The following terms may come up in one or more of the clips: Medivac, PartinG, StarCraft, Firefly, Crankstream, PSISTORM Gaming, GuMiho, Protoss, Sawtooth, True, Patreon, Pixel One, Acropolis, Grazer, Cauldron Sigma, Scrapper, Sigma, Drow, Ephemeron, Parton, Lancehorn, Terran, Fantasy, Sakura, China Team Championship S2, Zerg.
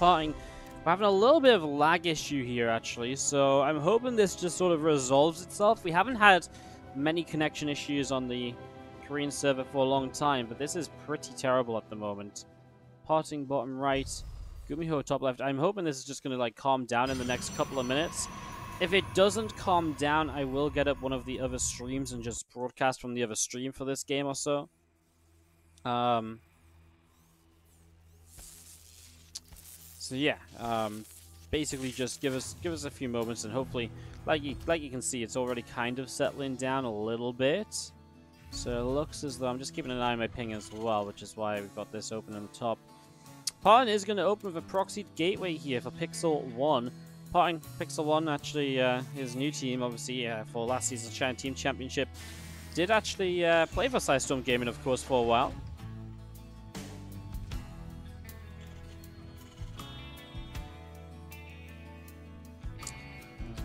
parting. We're having a little bit of lag issue here, actually, so I'm hoping this just sort of resolves itself. We haven't had many connection issues on the Korean server for a long time, but this is pretty terrible at the moment. Parting bottom right, GuMiho top left. I'm hoping this is just going to like calm down in the next couple of minutes. If it doesn't calm down, I will get up one of the other streams and just broadcast from the other stream for this game or so. So yeah, basically just give us a few moments, and hopefully, like you can see, it's already kind of settling down a little bit. So it looks as though I'm just keeping an eye on my ping as well, which is why we've got this open on top. Parton is going to open with a proxied gateway here for Pixel One. Parton, Pixel One, actually his new team, obviously for last season's China Team Championship, did actually play for PSISTORM Gaming, of course, for a while.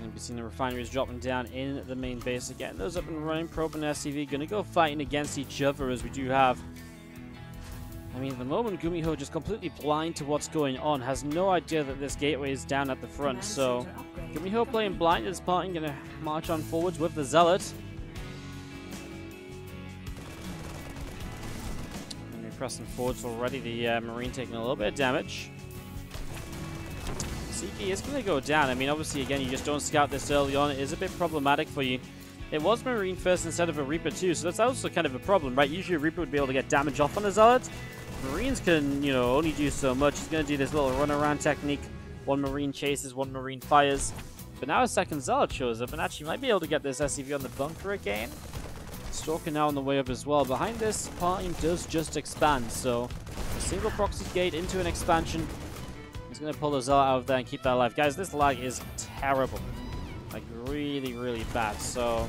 We've seen the refineries dropping down in the main base again. Those up and running, Probe and SCV going to go fighting against each other, as we do have. I mean, at the moment, GuMiho just completely blind to what's going on, has no idea that this gateway is down at the front. So, GuMiho playing blind, is Parton going to march on forwards with the Zealot. And we're pressing forwards already. The Marine taking a little bit of damage. CP is going to go down. I mean, obviously, again, you just don't scout this early on. It is a bit problematic for you. It was Marine first instead of a Reaper too, so that's also kind of a problem, right? Usually a Reaper would be able to get damage off on a Zealot. Marines can, you know, only do so much. He's going to do this little runaround technique. One Marine chases, one Marine fires. But now a second Zealot shows up, and actually might be able to get this SCV on the bunker again. Stalker now on the way up as well. Behind this, Parton does just expand, so a single proxy gate into an expansion. He's going to pull the Zealot out of there and keep that alive. Guys, this lag is terrible. Like, really, really bad. So,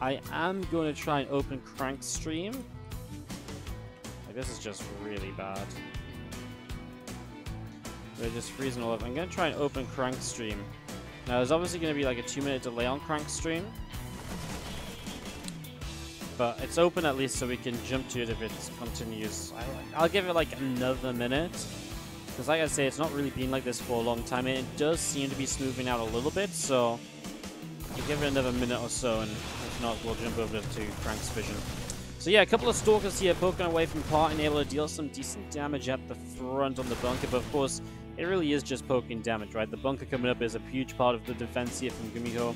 I am going to try and open Crankstream. Like, this is just really bad. We're just freezing all up. I'm going to try and open Crankstream. Now, there's obviously going to be like a 2-minute delay on Crankstream. But it's open at least, so we can jump to it if it continues. I'll give it like another minute. Because like I say, it's not really been like this for a long time, and it does seem to be smoothing out a little bit, so we'll give it another minute or so, and if not, we'll jump over to Frank's vision. So yeah, a couple of Stalkers here poking away from Parton, able to deal some decent damage at the front on the bunker, but of course, it really is just poking damage, right? The bunker coming up is a huge part of the defense here from GuMiho.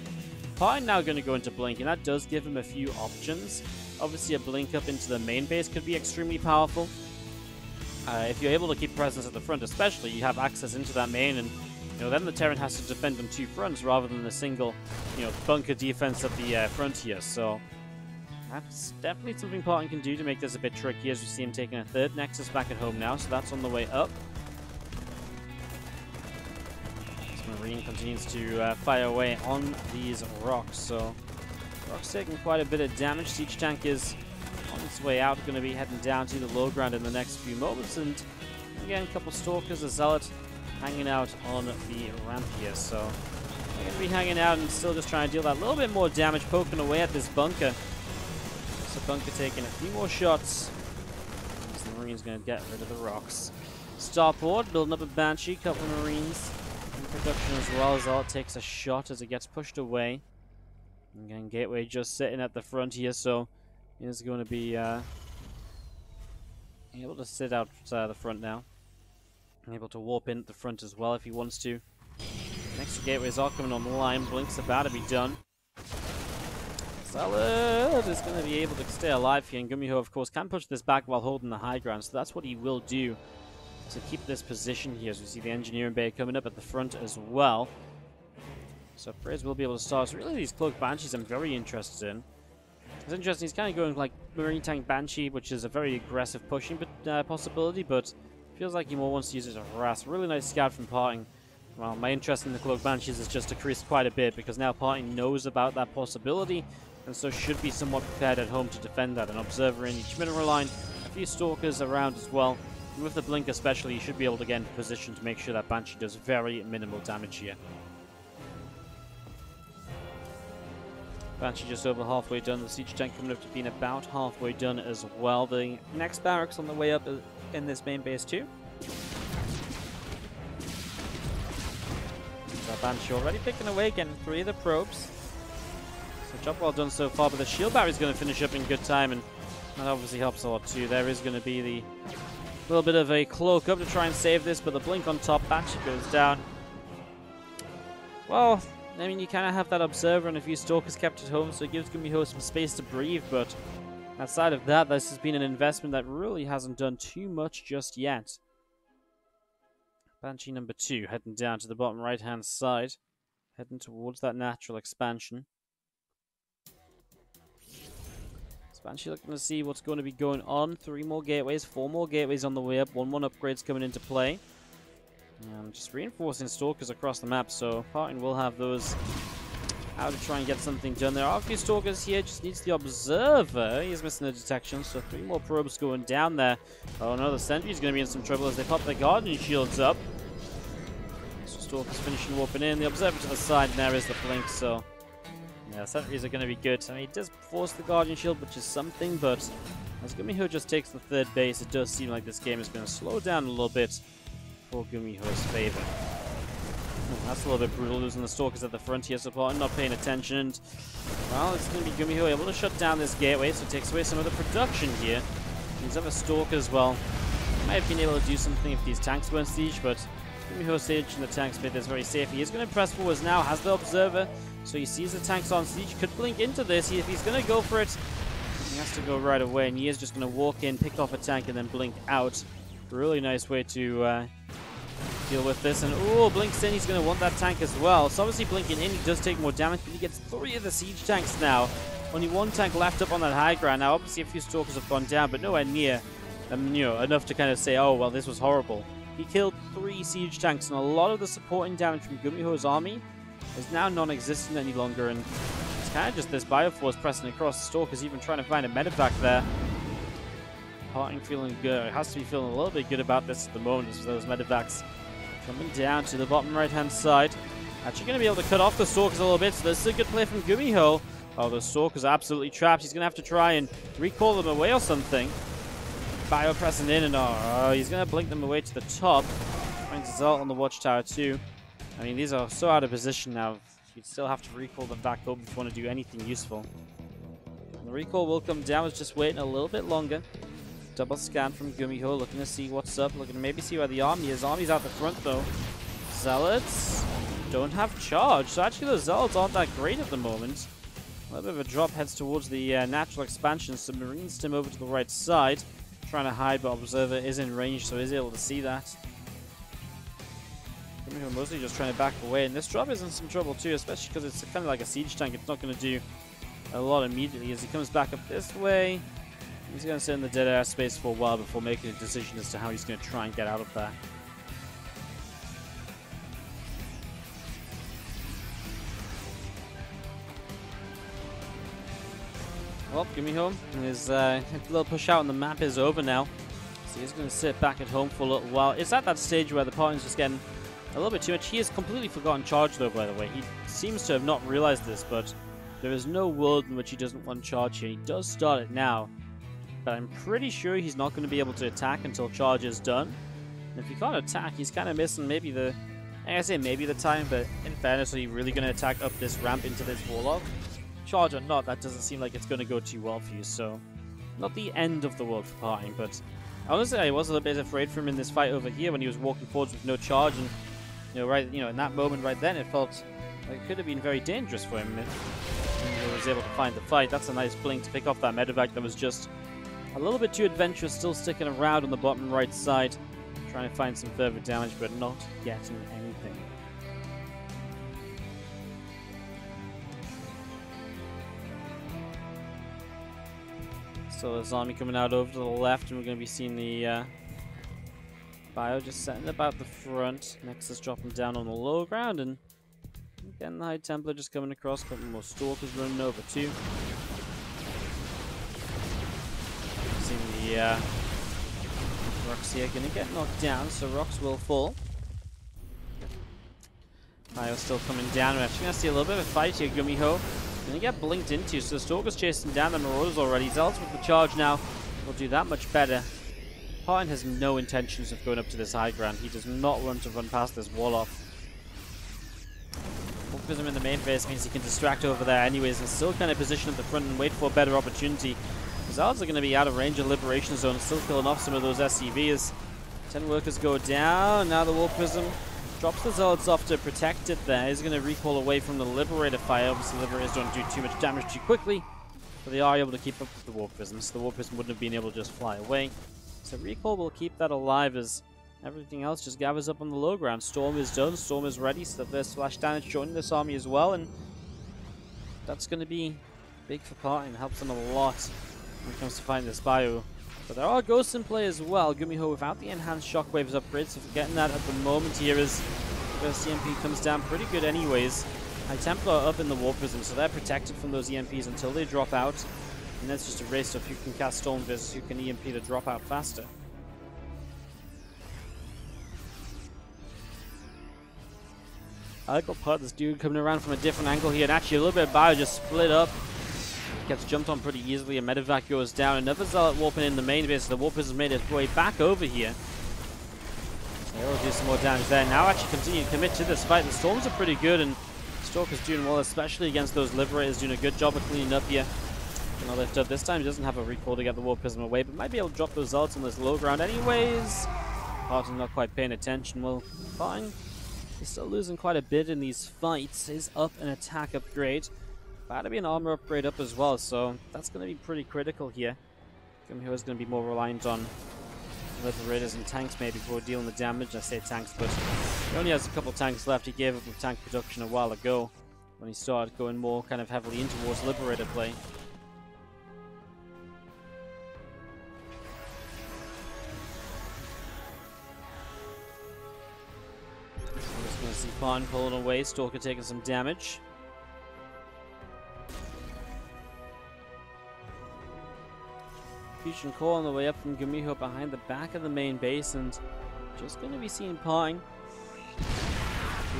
Parton now going to go into Blink, and that does give him a few options. Obviously, a Blink up into the main base could be extremely powerful. If you're able to keep presence at the front, especially, you have access into that main, and you know then the Terran has to defend on two fronts rather than the single, you know, bunker defense at the front here. So that's definitely something Parton can do to make this a bit tricky. As you see him taking a third Nexus back at home now, so that's on the way up. This Marine continues to fire away on these rocks. So rocks taking quite a bit of damage. Siege tank is on its way out, going to be heading down to the low ground in the next few moments, and again, a couple Stalkers, a Zealot hanging out on the ramp here, so they're going to be hanging out and still just trying to deal that little bit more damage, poking away at this bunker. So bunker taking a few more shots, as the Marine's going to get rid of the rocks. Starport building up a Banshee, couple of Marines in production as well. Zealot takes a shot as it gets pushed away. Again, Gateway just sitting at the front here, so is going to be able to sit out the front now, and able to warp in at the front as well if he wants to. Next to gateways are coming on the line. Blink's about to be done. Zealot is going to be able to stay alive here, and GuMiho, of course, can push this back while holding the high ground, so that's what he will do to keep this position here. As we see the engineering bay coming up at the front as well, so Praise will be able to start. So really, these cloaked Banshees I'm very interested in. It's interesting, he's kind of going like Marine Tank Banshee, which is a very aggressive pushing possibility, but feels like he more wants to use it to harass. Really nice scout from Parton. Well, my interest in the Cloaked Banshees has just decreased quite a bit, because now Parton knows about that possibility, and so should be somewhat prepared at home to defend that. An Observer in each mineral line, a few Stalkers around as well, and with the Blink especially, you should be able to get into position to make sure that Banshee does very minimal damage here. Banshee just over halfway done, the siege tank coming up to being about halfway done as well. The next barracks on the way up in this main base too. That Banshee already picking away again, three of the probes. So job well done so far, but the shield barrier is going to finish up in good time, and that obviously helps a lot too. There is going to be the little bit of a cloak up to try and save this, but the blink on top, Banshee goes down. Well, I mean, you kind of have that observer and a few stalkers kept at home, so it gives GuMiho some space to breathe, but outside of that, this has been an investment that really hasn't done too much just yet. Banshee number 2 heading down to the bottom right-hand side, heading towards that natural expansion. Banshee looking to see what's going to be going on. 3 more gateways, 4 more gateways on the way up, 1-1 upgrades coming into play. And just reinforcing stalkers across the map, so Parton will have those out to try and get something done. There are a few stalkers here, just needs the observer. He's missing the detection, so 3 more probes going down there. Oh no, the sentry's going to be in some trouble as they pop their garden shields up. So stalkers finishing warping in, the observer to the side, and there is the blink, so... yeah, sentries are going to be good. I mean, it does force the Guardian Shield, which is something, but as GuMiho just takes the third base, it does seem like this game is going to slow down a little bit for GuMiho's favor. Oh, that's a little bit brutal, losing the Stalkers at the front here, supporting, not paying attention, and, well, it's going to be GuMiho able to shut down this gateway, so it takes away some of the production here. These other Stalkers, well, might have been able to do something if these tanks weren't sieged, but GuMiho siege and the tanks made this very safe. He is going to press forwards now, has the Observer. So he sees the tanks on siege, could blink into this. If he's going to go for it, he has to go right away, and he is just going to walk in, pick off a tank, and then blink out. Really nice way to deal with this. And oh, blinks in, he's going to want that tank as well. So obviously blinking in, he does take more damage, but he gets 3 of the siege tanks now. Only 1 tank left up on that high ground. Now obviously a few stalkers have gone down, but nowhere near enough to kind of say, oh, well, this was horrible. He killed 3 siege tanks, and a lot of the supporting damage from GuMiho's army is now non-existent any longer, and it's kind of just this Bioforce pressing across the Stalkers, even trying to find a medivac there. Parting feeling good, has to be feeling a little bit good about this at the moment, as those medivacs coming down to the bottom right-hand side. Actually going to be able to cut off the Stalkers a little bit, so this is a good play from GuMiho. Oh, the Stalkers are absolutely trapped, he's going to have to try and recall them away or something. Bio pressing in, and oh, he's going to blink them away to the top. Finds his ult on the Watchtower too. I mean, these are so out of position now, you'd still have to recall them back up if you want to do anything useful. And the recall will come down, it's just waiting a little bit longer. Double scan from GuMiho, looking to see what's up, looking to maybe see where the army is. Army's out the front though. Zealots don't have charge, so actually the Zealots aren't that great at the moment. A little bit of a drop heads towards the natural expansion, so Marines stem over to the right side, trying to hide, but Observer is in range, so he's able to see that. GuMiho mostly just trying to back away, and this drop is in some trouble too, especially because it's kind of like a siege tank. It's not going to do a lot immediately. As he comes back up this way, he's going to sit in the dead air space for a while before making a decision as to how he's going to try and get out of there. Well, GuMiho, his little push out on the map is over now, so he's going to sit back at home for a little while. It's at that stage where the party's just getting a little bit too much. He has completely forgotten charge though, by the way. He seems to have not realized this, but there is no world in which he doesn't want charge here. He does start it now, but I'm pretty sure he's not going to be able to attack until charge is done. And if he can't attack, he's kind of missing maybe the... I say maybe the time, but in fairness, are you really going to attack up this ramp into this warlock? Charge or not, that doesn't seem like it's going to go too well for you, so... not the end of the world for partying, but... honestly, I was a little bit afraid for him in this fight over here when he was walking forwards with no charge, and... in that moment right then, it felt like it could have been very dangerous for him if he was able to find the fight. That's a nice blink to pick off that medevac that was just a little bit too adventurous, still sticking around on the bottom right side, trying to find some further damage, but not getting anything. So there's army coming out over to the left, and we're going to be seeing the... Bio just setting about the front. Nexus dropping down on the low ground, and again the High Templar just coming across, a couple more stalkers running over too. Seeing the Rocks here gonna get knocked down, so Rocks will fall. Bio still coming down. We're actually gonna see a little bit of a fight here. GuMiho gonna get blinked into, so the stalkers chasing down the marauders already. Zealots with the charge now will do that much better. Parton has no intentions of going up to this high ground. He does not want to run past this wall off. Prism in the main phase means he can distract over there anyways and still kind of position at the front and wait for a better opportunity. Zal's are going to be out of range of Liberation Zone and still killing off some of those SCVs. 10 workers go down. Now the Wall Prism drops the Zealots off to protect it there. He's going to recoil away from the Liberator fire. Obviously, Liberators don't do too much damage too quickly, but they are able to keep up with the War Prism, so the War Prism wouldn't have been able to just fly away. So recoil will keep that alive as everything else just gathers up on the low ground. Storm is done, Storm is ready, so that there's splash damage joining this army as well, and that's going to be big for Parting. Helps them a lot when it comes to fighting this bio. But there are ghosts in play as well. GuMiho without the enhanced shockwaves upgrade, so forgetting that at the moment here is first EMP comes down pretty good anyways. High Templar are up in the War Prism, so they're protected from those EMPs until they drop out. And that's just a race of who can cast Storm versus who can EMP to drop out faster. I like what part this dude coming around from a different angle here, and actually a little bit of bio just split up. Gets jumped on pretty easily, a medevac goes down. Another Zealot warping in the main base. The Warp has made its way back over here. They'll do some more damage there. Now actually continue to commit to this fight. The Storms are pretty good, and Stalker's doing well, especially against those Liberators, doing a good job of cleaning up here. Gonna lift up this time. He doesn't have a recoil to get the War Prism away, but might be able to drop those Zealots on this low ground anyways. Parton not quite paying attention. Well, fine. He's still losing quite a bit in these fights. His up and attack upgrade. About to be an armor upgrade up as well, so that's going to be pretty critical here. GuMiho is going to be more reliant on Liberators and tanks maybe for dealing the damage. I say tanks, but he only has a couple tanks left. He gave up with tank production a while ago when he started going more kind of heavily in towards Liberator play. I'm just going to see Parn pulling away, Stalker taking some damage. Fusion Core on the way up from GuMiho behind the back of the main base, and just going to be seeing Parting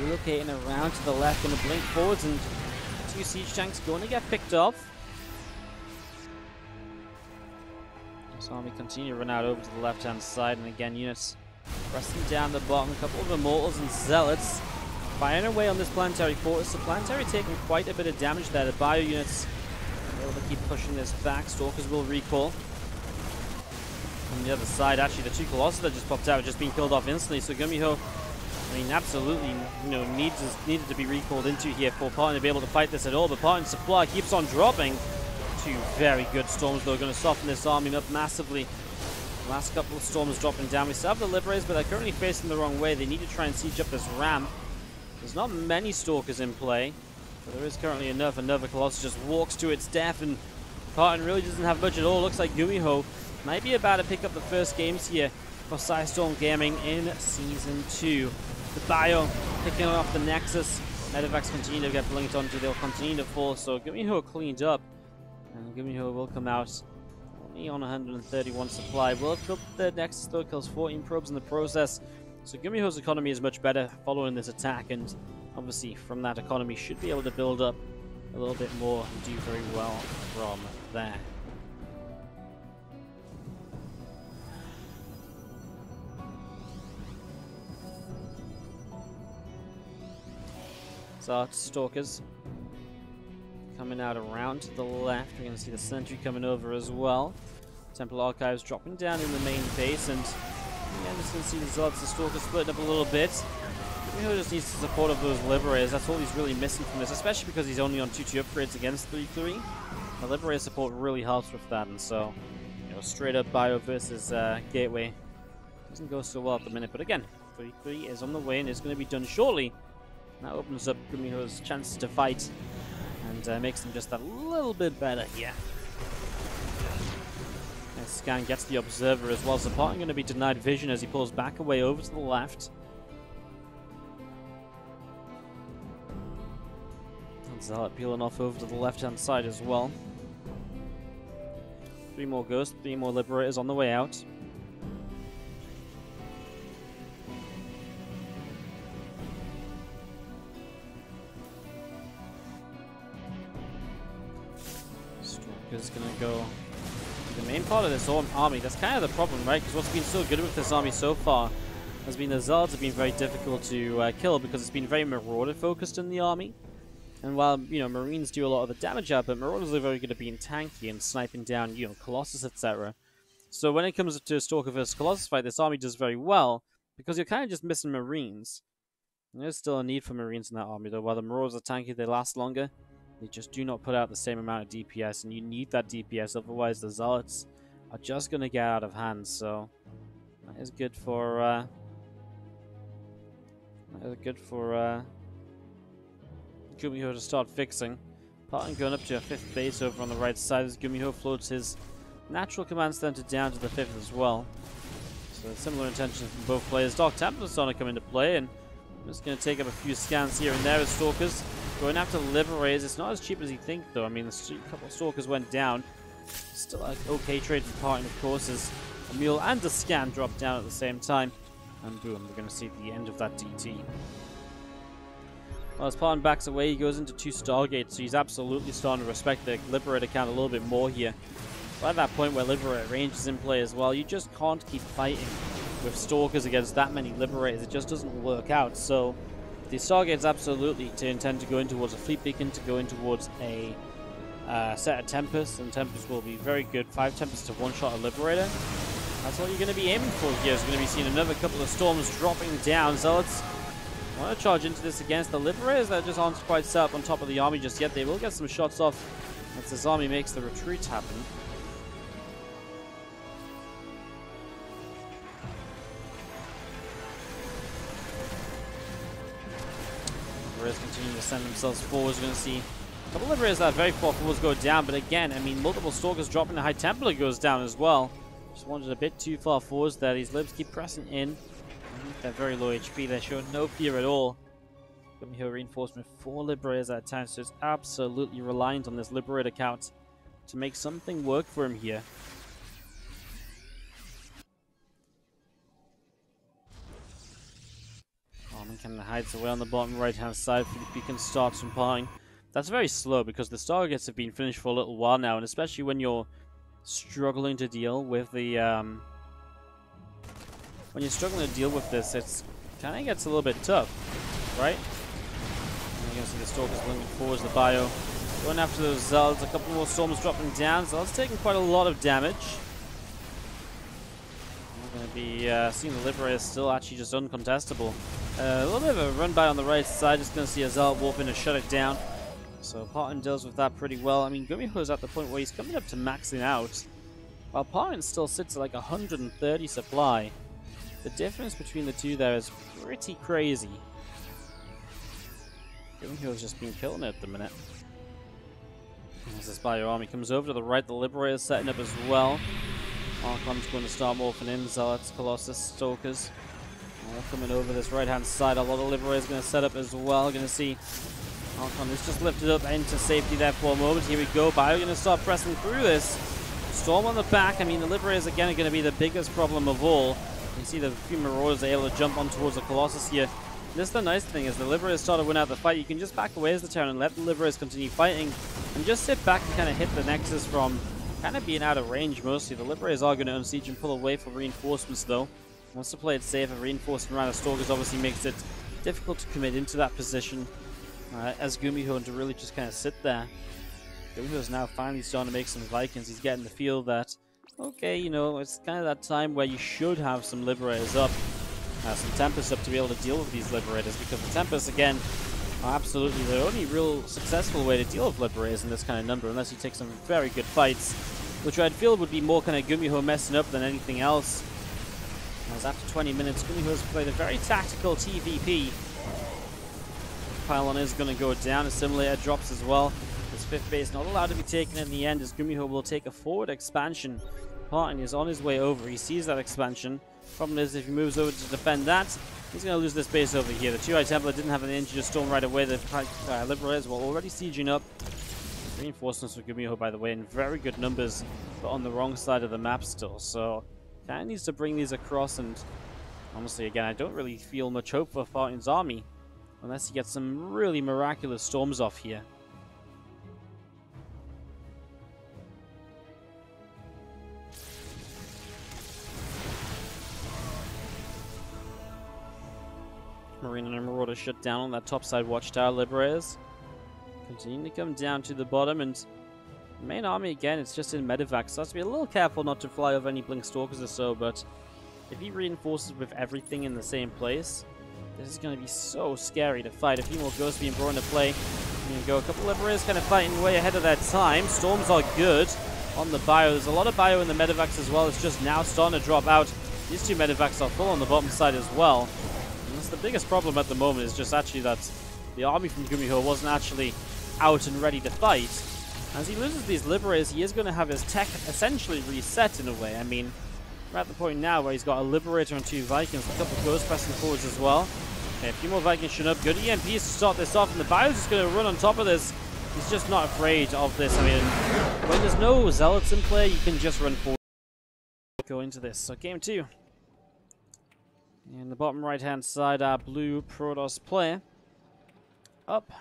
relocating around to the left, going to blink forwards, and two siege tanks going to get picked off. This army continue to run out over to the left hand side, and again units pressing down the bottom. A couple of Immortals and Zealots firing away on this Planetary Fortress. The Planetary taking quite a bit of damage there. The bio units are able to keep pushing this back. Stalkers will recall. On the other side, actually, the two Colossi that just popped out have just been killed off instantly. So GuMiho, I mean, absolutely, you know, needed to be recalled into here for Parton to be able to fight this at all. But Parton's supply keeps on dropping. Two very good Storms, though, going to soften this army up massively. The last couple of Storms dropping down. We still have the Liberators, but they're currently facing the wrong way. They need to try and siege up this ramp. There's not many Stalkers in play, but there is currently enough. Another Colossi just walks to its death, and Parton really doesn't have much at all. Looks like GuMiho might be about to pick up the first games here for PSISTORM Gaming in Season 2. The bio picking off the Nexus. Medivacs continue to get blinked onto. They'll continue to fall. So GuMiho cleaned up. And GuMiho will come out only on 131 supply. Will kill the Nexus though. Kills 14 probes in the process. So GuMiho's economy is much better following this attack. And obviously from that economy should be able to build up a little bit more and do very well from there. Stalkers coming out around to the left. We're going to see the Sentry coming over as well. Temple Archives dropping down in the main base, and yeah, just going to see the Zealots and Stalkers splitting up a little bit. GuMiho just needs the support of those Liberators. That's all he's really missing from this, especially because he's only on 2-2 upgrades against 3-3. The Liberator support really helps with that, and so, you know, straight up bio versus Gateway doesn't go so well at the minute. But again, 3-3 is on the way and is going to be done shortly. That opens up GuMiho's chances to fight and makes them just a little bit better here. And Scan gets the Observer as well. Supporting going to be denied vision as he pulls back away over to the left. And Zealot peeling off over to the left-hand side as well. Three more Ghosts, three more Liberators on the way out. Is going to go to the main part of this army. That's kind of the problem, right? Because what's been so good with this army so far has been the Zealots have been very difficult to kill because it's been very Marauder focused in the army. And while, you know, Marines do a lot of the damage up, but Marauders are very good at being tanky and sniping down, you know, Colossus, etc. So when it comes to a Stalker vs. Colossus fight, this army does very well, because you're kind of just missing Marines. And there's still a need for Marines in that army, though. While the Marauders are tanky, they last longer. They just do not put out the same amount of DPS, and you need that DPS, otherwise the Zealots are just going to get out of hand, so... that is good for, GuMiho to start fixing. Parton going up to a 5th base over on the right side as GuMiho floats his natural command center down to the 5th as well. So similar intentions from both players. Dark Templars starting to come into play, and I'm just going to take up a few scans here and there as Stalkers going after Liberators. It's not as cheap as you think, though. I mean, a couple of Stalkers went down. Still an okay trade for Parton, of course, as Emil and a scan drop down at the same time. And boom, we're going to see the end of that DT. Well, as Parton backs away, he goes into 2 Stargates, so he's absolutely starting to respect the Liberator count a little bit more here. But at that point where Liberator range is in play as well, you just can't keep fighting with Stalkers against that many Liberators. It just doesn't work out, so the Stargates absolutely intend to go in towards a Fleet Beacon, to go in towards a set of Tempests, and Tempests will be very good. 5 Tempests to one-shot a Liberator. That's what you're going to be aiming for here. So we're going to be seeing another couple of Storms dropping down. Zealots want to charge into this against the Liberators that just aren't quite set up on top of the army just yet. They will get some shots off as this army makes the retreat happen. Liberators continue to send themselves forwards. We're going to see a couple of Liberators that are very far forwards go down. But again, I mean, multiple Stalkers dropping. The High Templar goes down as well. Just wandered a bit too far forwards there. These Libs keep pressing in. They're very low HP. They're showing no fear at all. GuMiho reinforcement 4 Liberators at a time, so it's absolutely reliant on this Liberator count to make something work for him here. Armin kind of hides away on the bottom right-hand side. Fleet Beacon starts from Parton. That's very slow because the Stargates have been finished for a little while now, and especially when you're struggling to deal with the this, it's kind of gets a little bit tough, right? And you're gonna see the Stalkers moving forwards, the bio going after those Zealots. A couple more Storms dropping down. Zealots taking quite a lot of damage. We're gonna be seeing the Liberators still actually just uncontestable. A little bit of a run by on the right side. Just gonna see a Zealot warp in to shut it down. So Parton deals with that pretty well. I mean, GuMiho's at the point where he's coming up to maxing out. While Parton still sits at like 130 supply, the difference between the two there is pretty crazy. GuMiho's just been killing it at the minute. As this bio army comes over to the right, the Liberator's setting up as well. Archon's going to start morphing in. Zealots, Colossus, Stalkers. All coming over this right-hand side. A lot of Liberators going to set up as well. Going to see... Archon is just lifted up into safety there for a moment. Here we go. Bio going to start pressing through this. Storm on the back. I mean, the Liberators again are going to be the biggest problem of all. You can see the few Marauders are able to jump on towards the Colossus here. And this is the nice thing, is the Liberators start to win out the fight. You can just back away as the turn and let the Liberators continue fighting. And just sit back and kind of hit the Nexus from kind of being out of range mostly. The Liberators are going to unsiege and pull away for reinforcements though. Wants to play it safe. A reinforcement round of Stalkers obviously makes it difficult to commit into that position. As GuMiho to really just kind of sit there. GuMiho's now finally starting to make some Vikings. He's getting the feel that, okay, you know, it's kind of that time where you should have some Liberators up, some Tempests up to be able to deal with these Liberators, because the Tempests, again, are absolutely the only real successful way to deal with Liberators in this kind of number, unless you take some very good fights, which I'd feel would be more kind of GuMiho messing up than anything else. As after 20 minutes, GuMiho's played a very tactical TVP. Pylon is going to go down. Assimilator drops as well. His 5th base not allowed to be taken in the end, as GuMiho will take a forward expansion. Parton is on his way over. He sees that expansion. Problem is, if he moves over to defend that, he's going to lose this base over here. The 2i Templar didn't have an injured Storm right away. The Liberators were already sieging up. Reinforcements for GuMiho, by the way, in very good numbers, but on the wrong side of the map still. So, kind of needs to bring these across, and honestly, again, I don't really feel much hope for Parton's army. Unless he gets some really miraculous Storms off here. Marine and Marauder shut down on that topside watchtower. Liberators So you need to come down to the bottom, and main army again, it's just in medevac, so I have to be a little careful not to fly over any blink stalkers or so, but if he reinforces with everything in the same place, this is going to be so scary to fight. A few more ghosts being brought into play. You can go a couple of rays kind of fighting way ahead of their time. Storms are good on the bio. There's a lot of bio in the medevacs as well. It's just now starting to drop out. These two medevacs are full on the bottom side as well. And that's the biggest problem at the moment, is just actually that the army from GuMiho wasn't actually out and ready to fight. As he loses these liberators, he is going to have his tech essentially reset in a way. I mean, we're at the point now where he's got a liberator and two Vikings, a couple of ghosts pressing forwards as well. Okay, a few more Vikings should up. Good EMPs to start this off, and the bio's just going to run on top of this. He's just not afraid of this. I mean, when there's no zealots in play, you can just run forward. Go into this. So game two. In the bottom right-hand side, our blue Protoss player. Up.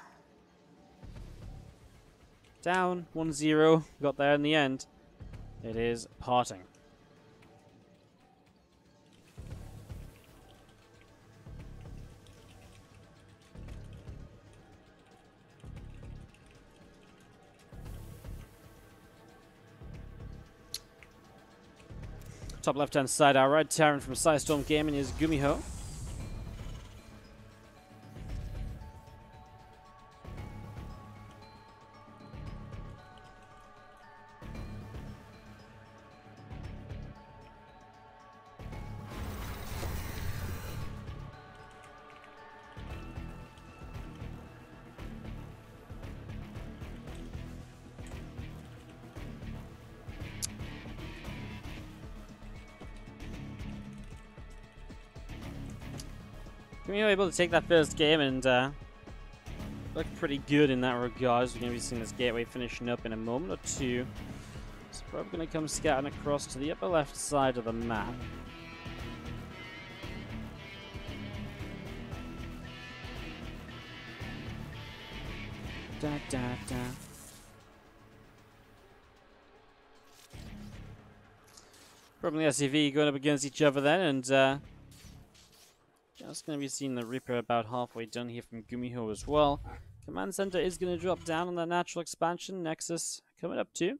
Down, 1-0, got there in the end. It is parting. Top left-hand side, our Red Terran from PSISTORM Gaming is GuMiho. We were able to take that first game and looked pretty good in that regard. So we're going to be seeing this gateway finishing up in a moment or two. So probably going to come scattering across to the upper left side of the map. Da, da, da. Probably SCV going up against each other then, and just going to be seeing the Reaper about halfway done here from GuMiho as well. Command Center is going to drop down on that natural expansion. Nexus coming up too.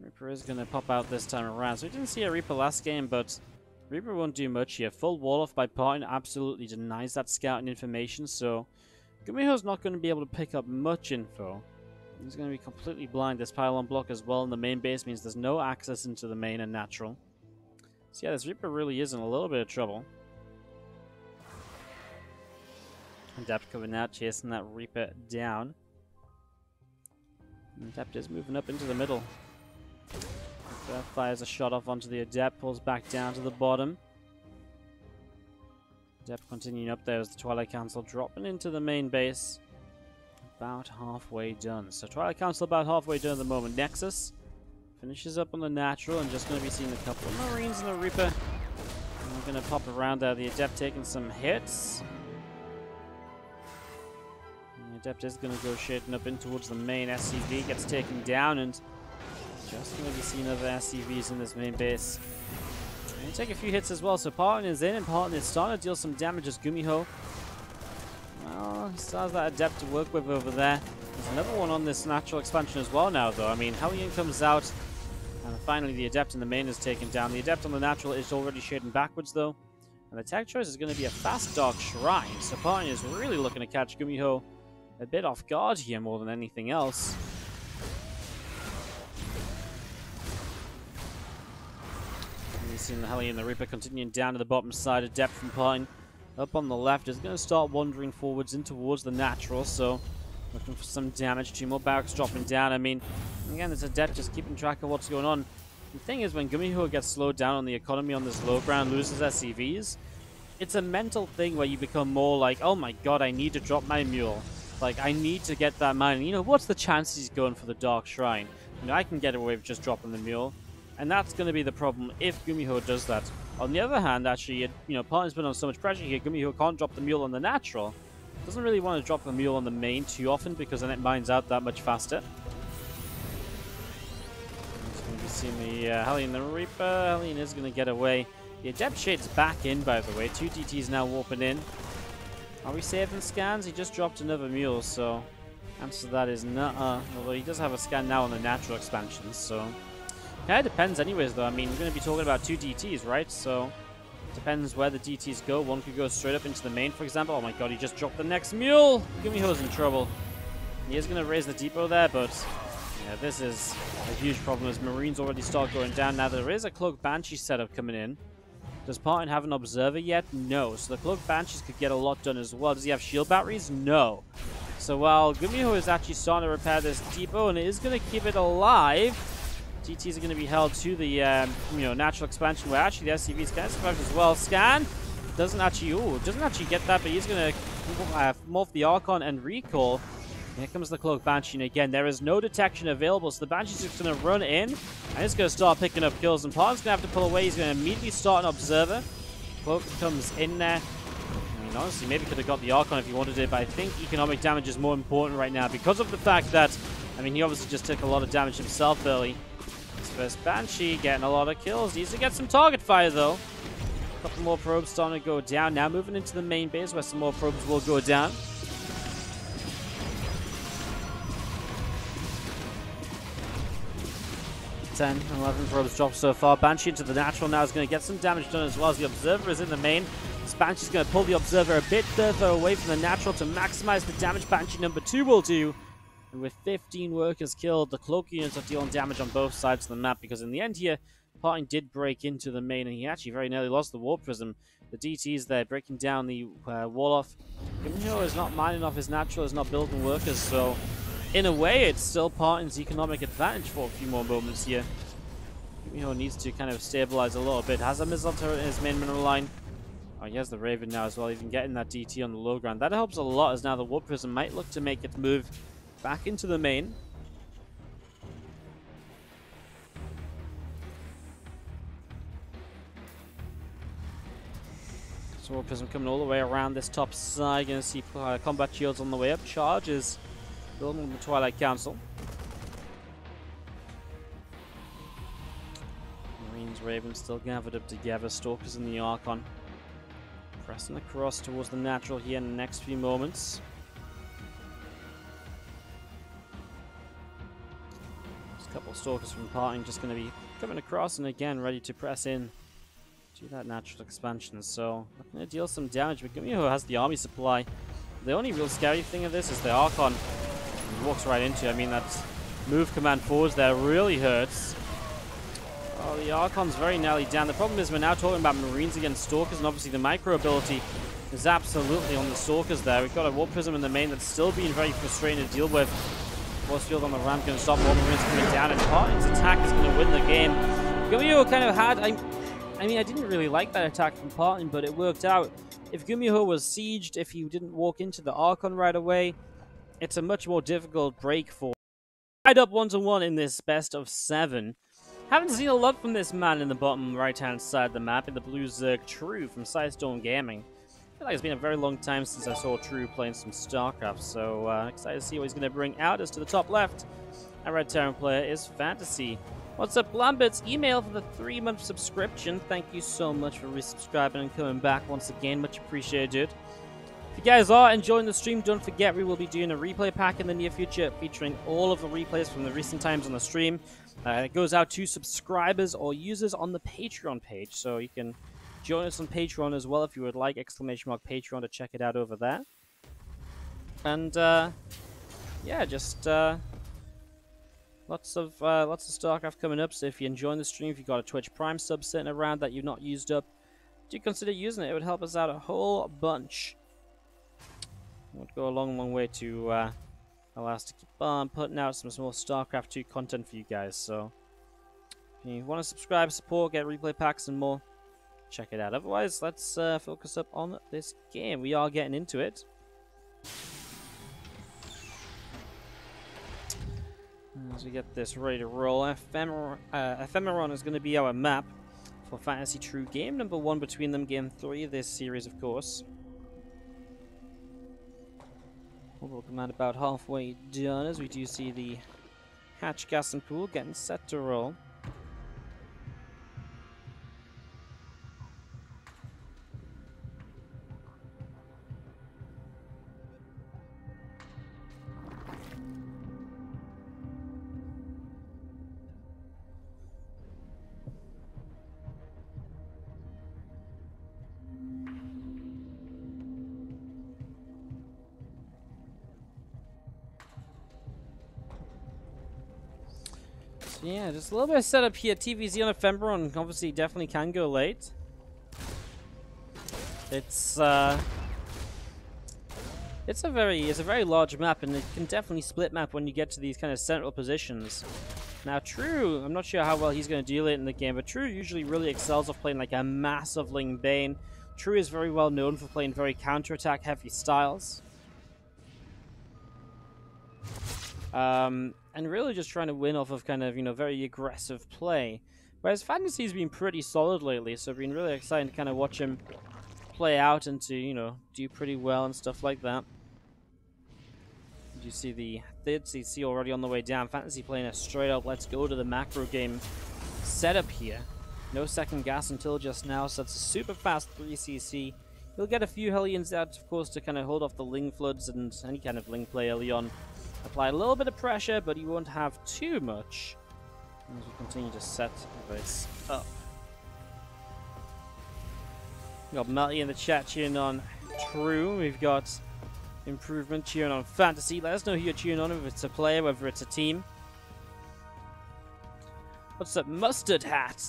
Reaper is going to pop out this time around. So we didn't see a Reaper last game, but Reaper won't do much here. Full wall off by Parton absolutely denies that scouting information, so GuMiho's not going to be able to pick up much info. He's going to be completely blind. This pylon block as well in the main base means there's no access into the main and natural. So yeah, this Reaper really is in a little bit of trouble. Adept coming out, chasing that Reaper down. And Adept is moving up into the middle. Reaper fires a shot off onto the Adept, pulls back down to the bottom. Depth continuing up there as the Twilight Council dropping into the main base. About halfway done. So Twilight Council about halfway done at the moment. Nexus finishes up on the natural, and just going to be seeing a couple of Marines and the Reaper. And we're going to pop around there. The Adept taking some hits. And the Adept is going to go shading up in towards the main. SCV gets taken down, and just going to be seeing other SCVs in this main base. And take a few hits as well, so Parton is in, and Parton is starting to deal some damage as GuMiho. Well, he still has that Adept to work with over there. There's another one on this natural expansion as well now, though. I mean, Hellion comes out, and finally the Adept in the main is taken down. The Adept on the natural is already shading backwards, though. And the tech choice is going to be a fast Dark Shrine, so Parton is really looking to catch GuMiho a bit off guard here more than anything else. We've seen the Hellion and the Reaper continuing down to the bottom side. Adept from Parton up on the left is going to start wandering forwards in towards the natural, so looking for some damage. Two more barracks dropping down. I mean, again, this Adept just keeping track of what's going on. The thing is, when GuMiho gets slowed down on the economy on this low ground, loses SCVs, it's a mental thing where you become more like, oh my god, I need to drop my mule. Like, I need to get that mine. You know, what's the chance he's going for the Dark Shrine? You know, I can get away with just dropping the mule. And that's going to be the problem if GuMiho does that. On the other hand, actually, Parton's been on so much pressure here, GuMiho can't drop the mule on the natural. Doesn't really want to drop the mule on the main too often, because then it mines out that much faster. It's going to be seen the Hellion the Reaper. Hellion is going to get away. The Adept Shade's back in, by the way. Two DTs now warping in. Are we saving scans? He just dropped another mule, so answer to that is nuh-uh. Although he does have a scan now on the natural expansion, so yeah, it depends anyways though. I mean, we're going to be talking about two DTs, right? So depends where the DTs go. One could go straight up into the main, for example. Oh my god, he just dropped the next mule! GuMiho's in trouble. He is going to raise the depot there, but yeah, this is a huge problem as Marines already start going down. Now there is a Cloak Banshee setup coming in. Does Parton have an Observer yet? No. So the Cloak Banshees could get a lot done as well. Does he have shield batteries? No. So while GuMiho is actually starting to repair this depot and it is going to keep it alive, DTs are going to be held to the natural expansion where actually the SCV's kind of survived as well. Scan doesn't actually get that, but he's going to morph the Archon and recall. Here comes the Cloak Banshee, and again, there is no detection available, so the Banshee's just going to run in, and it's going to start picking up kills, and Parton's going to have to pull away. He's going to immediately start an Observer. Cloak comes in there. I mean, honestly, maybe could have got the Archon if he wanted it, but I think economic damage is more important right now, because of the fact that, I mean, he obviously just took a lot of damage himself early. His first Banshee, getting a lot of kills. Needs to get some target fire, though. A couple more probes starting to go down. Now moving into the main base, where some more probes will go down. Ten, 11 probes dropped so far. Banshee into the natural now is going to get some damage done as well as the Observer is in the main. This Banshee's going to pull the Observer a bit further away from the natural to maximize the damage Banshee number 2 will do. And with 15 workers killed, the Cloak units are dealing damage on both sides of the map because in the end here, Parton did break into the main and he actually very nearly lost the War Prism. The DT's there breaking down the wall off. GuMiho is not mining off his natural, is not building workers, so in a way, it's still Parton's economic advantage for a few more moments here. GuMiho needs to kind of stabilize a little bit. Has a missile turret in his main mineral line. Oh, he has the Raven now as well, even getting that DT on the low ground. That helps a lot as now the War Prism might look to make its move back into the main. So War Prism coming all the way around this top side. You're going to see combat shields on the way up. Charges. Building the Twilight Council. Marines, Ravens still gathered up together. Stalkers in the Archon. Pressing across towards the natural here in the next few moments. There's a couple of Stalkers from Parton just going to be coming across and again ready to press in to that natural expansion. So, looking to deal some damage, but GuMiho has the army supply. The only real scary thing of this is the Archon. Walks right into. I mean, that move command forwards there really hurts. Oh, the Archon's very nearly down. The problem is we're now talking about Marines against Stalkers, and obviously the micro ability is absolutely on the Stalkers there. We've got a Warp Prism in the main that's still being very frustrating to deal with. Force field on the ramp going to stop more Marines coming down, and Parton's attack is going to win the game. GuMiho kind of had. I mean, I didn't really like that attack from Parton, but it worked out. If GuMiho was sieged, if he didn't walk into the Archon right away, it's a much more difficult break for. Tied up 1-1 in this best of 7. Haven't seen a lot from this man in the bottom right-hand side of the map in the blue Zerg, True from PSISTORM Gaming. I feel like it's been a very long time since I saw True playing some StarCraft, so excited to see what he's going to bring out. As to the top left, our red Terran player is Fantasy. What's up, Blambits? Email for the 3-month subscription. Thank you so much for resubscribing and coming back once again. Much appreciated, dude. If you guys are enjoying the stream, don't forget we will be doing a replay pack in the near future featuring all of the replays from the recent times on the stream. It goes out to subscribers or users on the Patreon page, so you can join us on Patreon as well if you would like, !Patreon to check it out over there. And yeah, just lots of StarCraft coming up, so if you're enjoying the stream, if you've got a Twitch Prime sub sitting around that you've not used up, do consider using it. It would help us out a whole bunch. Would go a long, long way to allow us to keep on putting out some more StarCraft 2 content for you guys. So, if you want to subscribe, support, get replay packs and more, check it out. Otherwise, let's focus up on this game. We are getting into it. As we get this ready to roll, Ephemeron is going to be our map for Fantasy True game number 1 between them, game 3 of this series, of course. We'll come out about halfway done as we do see the hatch gas and pool getting set to roll. So yeah, just a little bit of setup here. TVZ on Ephemeron, obviously definitely can go late. It's a very large map, and it can definitely split map when you get to these kind of central positions. Now True, I'm not sure how well he's going to deal it in the game, but True usually really excels of playing like a massive Ling Bane. True is very well known for playing very counter-attack heavy styles. And really just trying to win off of kind of, you know, very aggressive play. Whereas Fantasy's been pretty solid lately, so I've been really excited to kind of watch him play out and to, you know, do pretty well and stuff like that. You see the DCC already on the way down. Fantasy playing a straight up let's go to the macro game setup here. No second gas until just now, so that's a super fast 3cc. You'll get a few Hellions out, of course, to kind of hold off the Ling floods and any kind of Ling play early on. Apply a little bit of pressure, but you won't have too much as we continue to set this up. We've got Melty in the chat cheering on True. We've got Improvement cheering on Fantasy. Let us know who you're cheering on, if it's a player, whether it's a team. What's up, Mustard Hat?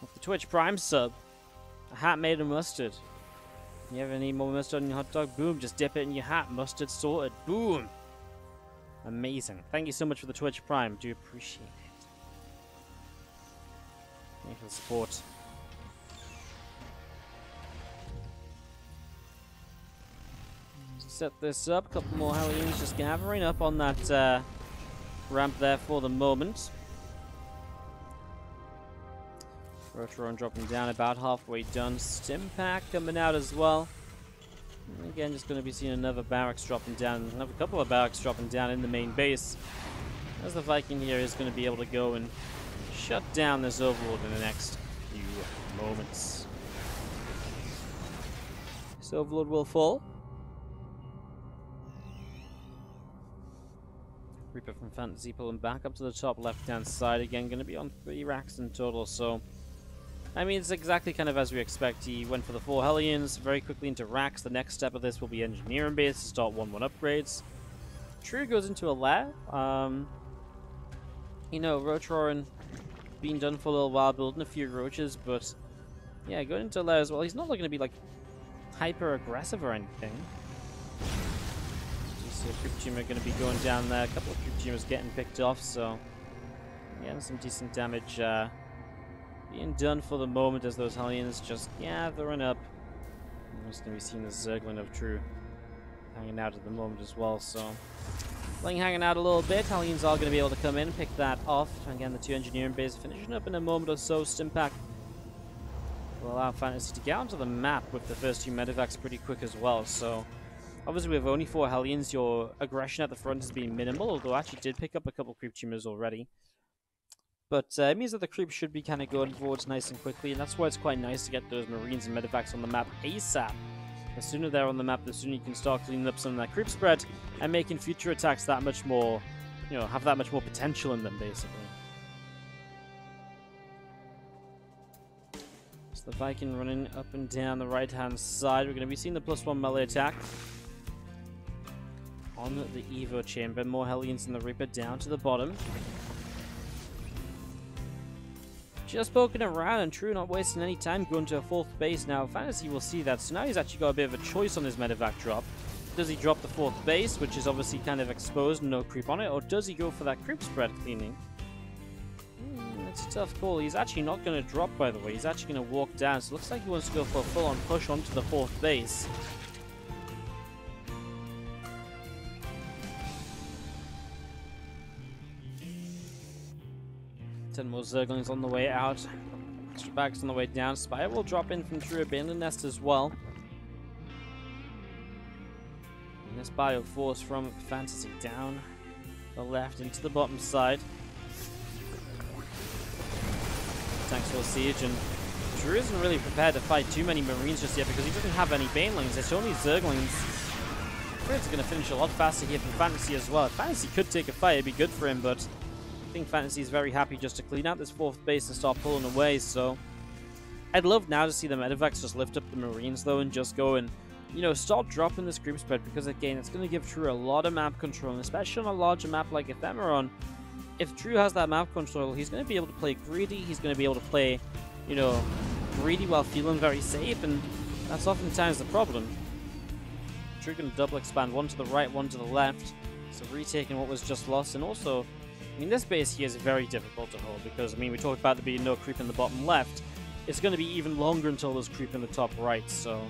With the Twitch Prime sub. A hat made of mustard. You ever need more mustard on your hot dog? Boom, just dip it in your hat. Mustard sorted. Boom. Amazing. Thank you so much for the Twitch Prime. Do appreciate it. Thank you for the support. Set this up, a couple more Hellions just gathering up on that ramp there for the moment. Rotoron dropping down about halfway done. Stimpak coming out as well. And again, just going to be seeing another barracks dropping down, another couple of barracks dropping down in the main base. As the Viking here is going to be able to go and shut down this overlord in the next few moments. This overlord will fall. Reaper from Fantasy pulling back up to the top left-hand side again. Going to be on 3 racks in total, so... I mean, it's exactly kind of as we expect. He went for the 4 Hellions, very quickly into racks. The next step of this will be Engineering Base to start 1-1 upgrades. True goes into a lair. You know, Rotoron being done for a little while, building a few roaches, but... yeah, going into a lair as well. He's not going to be, like, hyper-aggressive or anything. So Creep Tumor going to be going down there. A couple of Creep Tumors getting picked off, so... yeah, some decent damage being done for the moment as those Hellions just gathering up. I'm just going to be seeing the Zerglin of True hanging out at the moment as well, so... Ling hanging out a little bit. Hellions are going to be able to come in, pick that off. Again, the 2 Engineering Bays finishing up in a moment or so. Stimpak will allow Fantasy to get onto the map with the first 2 Medivacs pretty quick as well, so... obviously, with only 4 Hellions, your aggression at the front has been minimal, although I actually did pick up a couple Creep Tumors already. But it means that the creep should be kind of going forwards nice and quickly, and that's why it's quite nice to get those Marines and Medivacs on the map ASAP. The sooner they're on the map, the sooner you can start cleaning up some of that creep spread and making future attacks that much more, you know, have that much more potential in them, basically. So the Viking running up and down the right-hand side. We're going to be seeing the +1 melee attack on the Evo chamber. More Hellions in the Reaper down to the bottom. Just poking around, and True not wasting any time going to a 4th base now. Fantasy will see that, so now he's actually got a bit of a choice on his Medivac drop. Does he drop the 4th base, which is obviously kind of exposed and no creep on it, or does he go for that creep spread cleaning? It's a tough call. He's actually not going to drop, by the way. He's actually going to walk down, so it looks like he wants to go for a full-on push onto the 4th base. Ten more Zerglings on the way out. Extra bags on the way down. Spire will drop in from True Abandoned Nest as well. And this Bio Force from Fantasy down the left into the bottom side. Tanks for siege, and Drew isn't really prepared to fight too many Marines just yet because he doesn't have any Banelings. It's only Zerglings. It's going to finish a lot faster here from Fantasy as well. If Fantasy could take a fight, it'd be good for him, but I think Fantasy is very happy just to clean out this 4th base and start pulling away. So I'd love now to see the Medivacs just lift up the Marines though and just go and, you know, start dropping this group spread, because again, it's going to give True a lot of map control, and especially on a larger map like Ephemeron, if True has that map control, he's going to be able to play greedy, he's going to be able to play, you know, greedy while feeling very safe, and that's oftentimes the problem. True can double expand, one to the right, one to the left, so retaking what was just lost. And also, I mean, this base here is very difficult to hold because, I mean, we talked about there being no creep in the bottom left. It's going to be even longer until there's creep in the top right, so...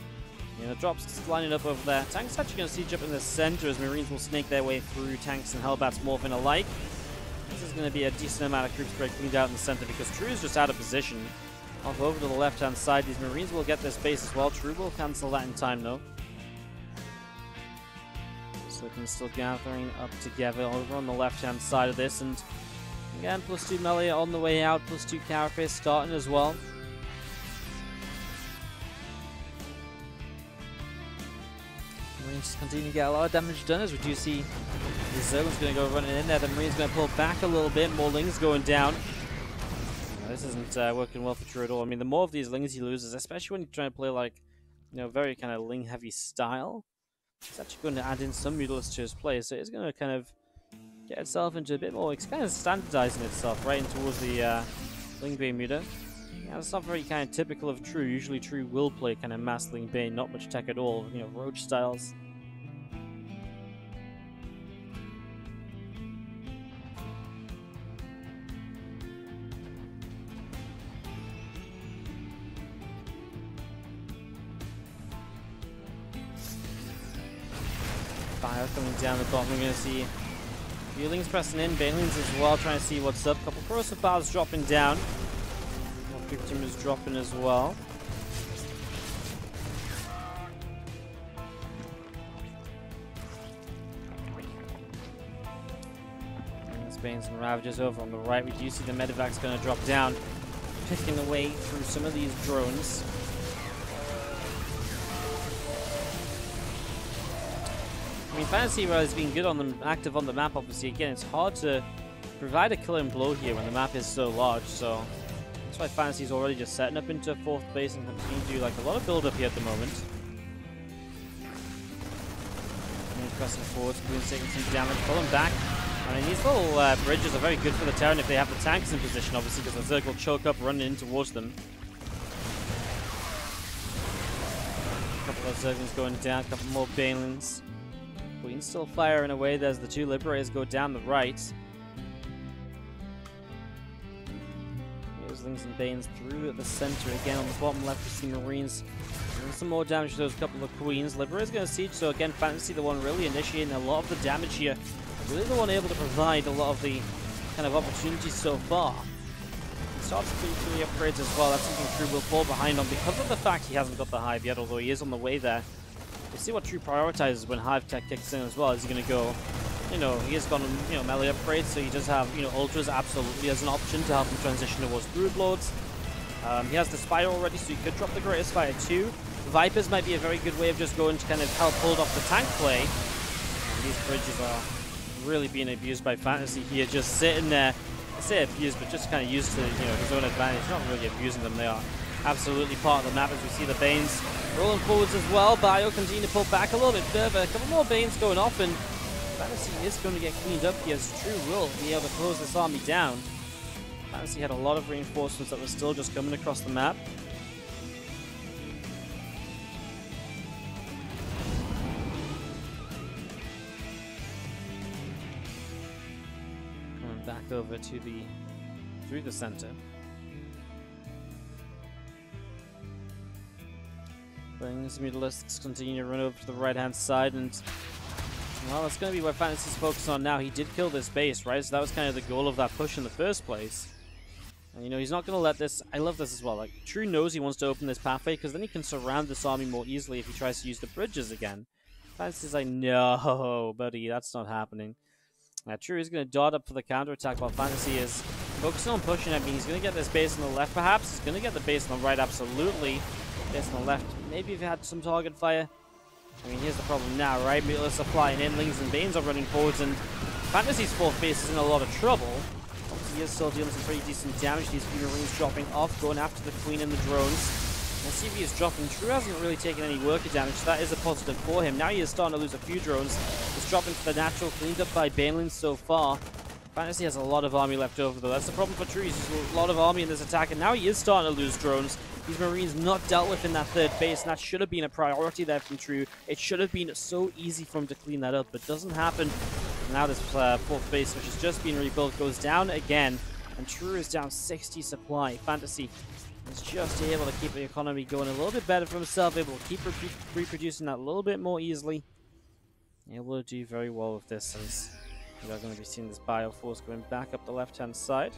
You know, Drops lining up over there. Tank's actually going to siege up in the center as Marines will snake their way through tanks and Hellbats morphing alike. This is going to be a decent amount of creep spray cleaned out in the center because True is just out of position. Off over to the left-hand side, these Marines will get this base as well. True will cancel that in time, though. So they're still gathering up together over on the left-hand side of this. And again, +2 melee on the way out, +2 Carapace starting as well. Just continue to get a lot of damage done as we do see the Zergling's going to go running in there. The Marine's going to pull back a little bit. More Lings going down. No, this isn't working well for True at all. I mean, the more of these Lings he loses, especially when you're trying to play, like, you know, very kind of Ling-heavy style, it's actually going to add in some mutilists to his play. So it's going to kind of get itself into a bit more. It's kind of standardizing itself right in towards the Lingbane muta. Yeah, that's not very kind of typical of True. Usually True will play kind of mass Lingbane, not much tech at all. You know, Roach styles. Fire coming down the bottom, we're going to see Viewlings pressing in, Banelings as well, trying to see what's up. Couple corrosive bars dropping down. More creep team is dropping as well. There's Banes and Ravagers over on the right. We do see the Medivac's going to drop down, picking the way through some of these drones. I mean, Fantasy has been good on them, active on the map, obviously. Again, it's hard to provide a killing blow here when the map is so large, so that's why Fantasy's already just setting up into a fourth base and continuing to do like a lot of build-up here at the moment. And he's pressing forward, Green's taking some damage, pulling back. I mean, these little bridges are very good for the Terran if they have the tanks in position, obviously, because the Zerg will choke up running in towards them. A couple of Zerglings going down, a couple more Banelings. Queen still firing away. There's the two Liberators go down the right. Here's Lings and Banes through at the center again. On the bottom left, we see Marines doing some more damage to those couple of Queens. Liberators going to siege, so again, Fantasy the one really initiating a lot of the damage here. Really the one able to provide a lot of the kind of opportunities so far. He starts to really upgrades as well. That's something True will fall behind on because of the fact he hasn't got the Hive yet, although he is on the way there. We'll see what True prioritizes when Hive Tech kicks in as well. Is he going to go, you know, he has gone, you know, melee upgrades, so he does have, you know, Ultras absolutely as an option to help him transition towards Broodlords. He has the Spire already, so he could drop the Greatest Fire too. Vipers might be a very good way of just going to kind of help hold off the tank play. And these bridges are really being abused by Fantasy here, just sitting there. I say abused, but just kind of used to, you know, his own advantage. Not really abusing them, they are absolutely part of the map as we see the Banes rolling forwards as well. Bio continuing to pull back a little bit further. A couple more Banes going off, and Fantasy is going to get cleaned up here as True will be able to close this army down. Fantasy had a lot of reinforcements that were still just coming across the map. Coming back over to the through the center. Things. Mutalisks continue to run over to the right-hand side, and well, that's going to be where Fantasy's focused on now. He did kill this base, right? So that was kind of the goal of that push in the first place. And you know, he's not going to let this... I love this as well. Like, True knows he wants to open this pathway, because then he can surround this army more easily if he tries to use the bridges again. Fantasy's like, no, buddy, that's not happening. True is going to dart up for the counter-attack while Fantasy is focusing on pushing. I mean, he's going to get this base on the left, perhaps. He's going to get the base on the right, absolutely. Base on the left, maybe if you had some target fire. I mean, here's the problem now, right? Mutalists are flying in, Lings and Banes are running forwards, and Fantasy's fourth base is in a lot of trouble. Obviously, he is still dealing some pretty decent damage. These few Marines dropping off, going after the Queen and the drones. And CV is dropping. True hasn't really taken any worker damage, so that is a positive for him. Now he is starting to lose a few drones. He's dropping to the natural, cleaned up by Banelings so far. Fantasy has a lot of army left over, though. That's the problem for True. He's used a lot of army in this attack, and now he is starting to lose drones. These Marines not dealt with in that third base, and that should have been a priority there from True. It should have been so easy for him to clean that up, but doesn't happen. Now this fourth base, which has just been rebuilt, goes down again, and True is down 60 supply. Fantasy is just able to keep the economy going a little bit better for himself, able to keep reproducing that a little bit more easily. Able to do very well with this, since we are going to be seeing this bio force going back up the left-hand side.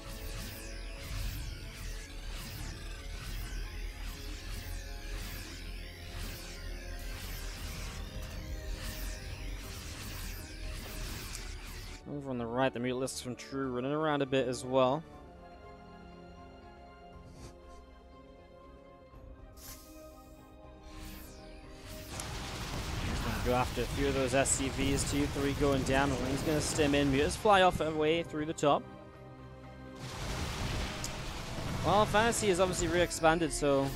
Over on the right, the mute list from True running around a bit as well. Go after a few of those SCVs, 2, 3 going down, and he's going to stim in. Muters fly off away through the top. Well, Fantasy is obviously re-expanded, so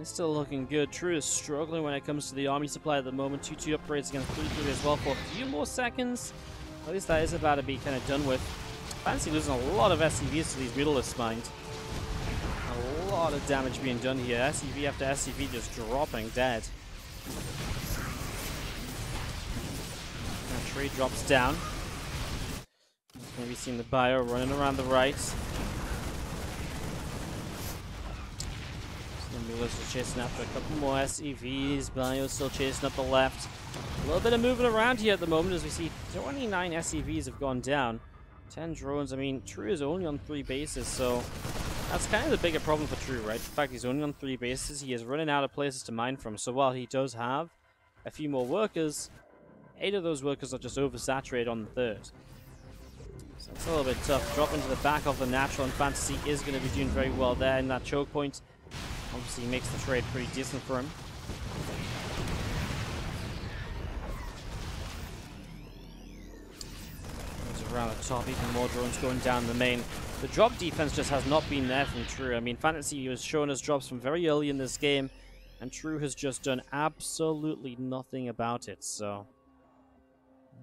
it's still looking good. True is struggling when it comes to the army supply at the moment. 2-2 upgrades against 3-3 as well for a few more seconds. At least that is about to be kind of done with. Fantasy losing a lot of SCVs to these mutilists, mind. A lot of damage being done here. SCV after SCV just dropping dead. Tree drops down. Maybe seeing the bio running around the right. So the Mueller's still chasing after a couple more SEVs. Bio's still chasing up the left. A little bit of moving around here at the moment as we see 29 SEVs have gone down. 10 drones. I mean, True is only on 3 bases, so that's kind of the bigger problem for True, right? In fact, he's only on 3 bases. He is running out of places to mine from. So while he does have a few more workers, 8 of those workers are just oversaturated on the third. So it's a little bit tough. Drop into the back of the natural, and Fantasy is going to be doing very well there in that choke point. Obviously, he makes the trade pretty decent for him. It's around the top, even more drones going down the main. The drop defense just has not been there from True. I mean, Fantasy was showing us drops from very early in this game, and True has just done absolutely nothing about it, so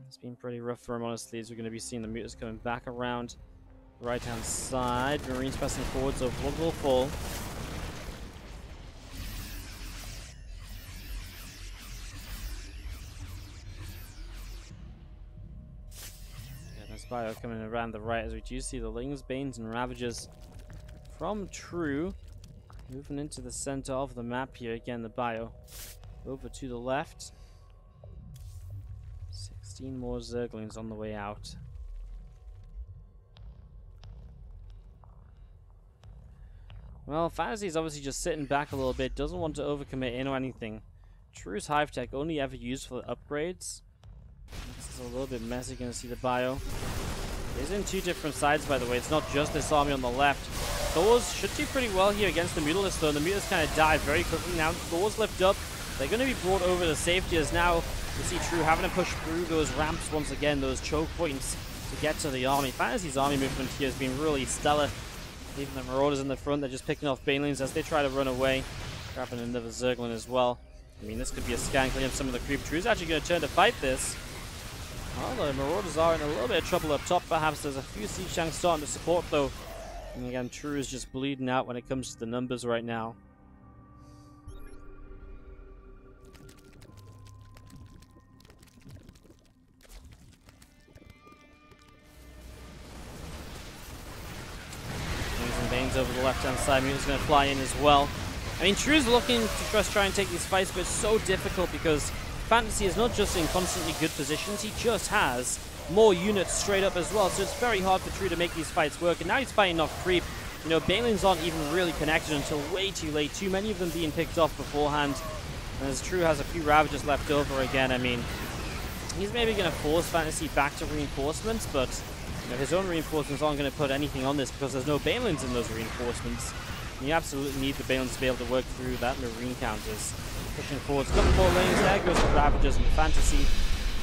it's been pretty rough for him, honestly, as we're going to be seeing the muters coming back around the right-hand side. Marines pressing forward, so Blood will fall. Yeah, there's bio coming around the right as we do see the Lings, Banes, and Ravagers from True. Moving into the center of the map here. Again, the bio over to the left. 16 more Zerglings on the way out. Well, Fantasy's obviously just sitting back a little bit, doesn't want to overcommit in or anything. True's Hive Tech only ever used for upgrades. This is a little bit messy, gonna see the bio. It is in 2 different sides, by the way. It's not just this army on the left. Thors should do pretty well here against the Mutalists, though. The Mutalists kind of die very quickly now. Thors lift up. They're going to be brought over to safety as now we see True having to push through those ramps once again, those choke points to get to the army. Fantasy's army movement here has been really stellar. Even the Marauders in the front, they're just picking off Banelings as they try to run away. Grabbing another Zerglin as well. I mean, this could be a scan clean of some of the creep. True's actually going to turn to fight this. Well, the Marauders are in a little bit of trouble up top, perhaps. There's a few siege tanks starting to support, though. And again, True is just bleeding out when it comes to the numbers right now. Bane's over the left-hand side. Muta's going to fly in as well. I mean, True's looking to just try and take these fights, but it's so difficult because Fantasy is not just in constantly good positions, he just has more units straight up as well, so it's very hard for True to make these fights work, and now he's fighting off creep. You know, Banelings aren't even really connected until way too late, too many of them being picked off beforehand, and as True has a few Ravagers left over again, I mean, he's maybe going to force Fantasy back to reinforcements, but his own reinforcements aren't going to put anything on this because there's no Banelings in those reinforcements. And you absolutely need the Banelings to be able to work through that Marine counters. Pushing forwards, a couple more lanes, there goes the Ravagers, and Fantasy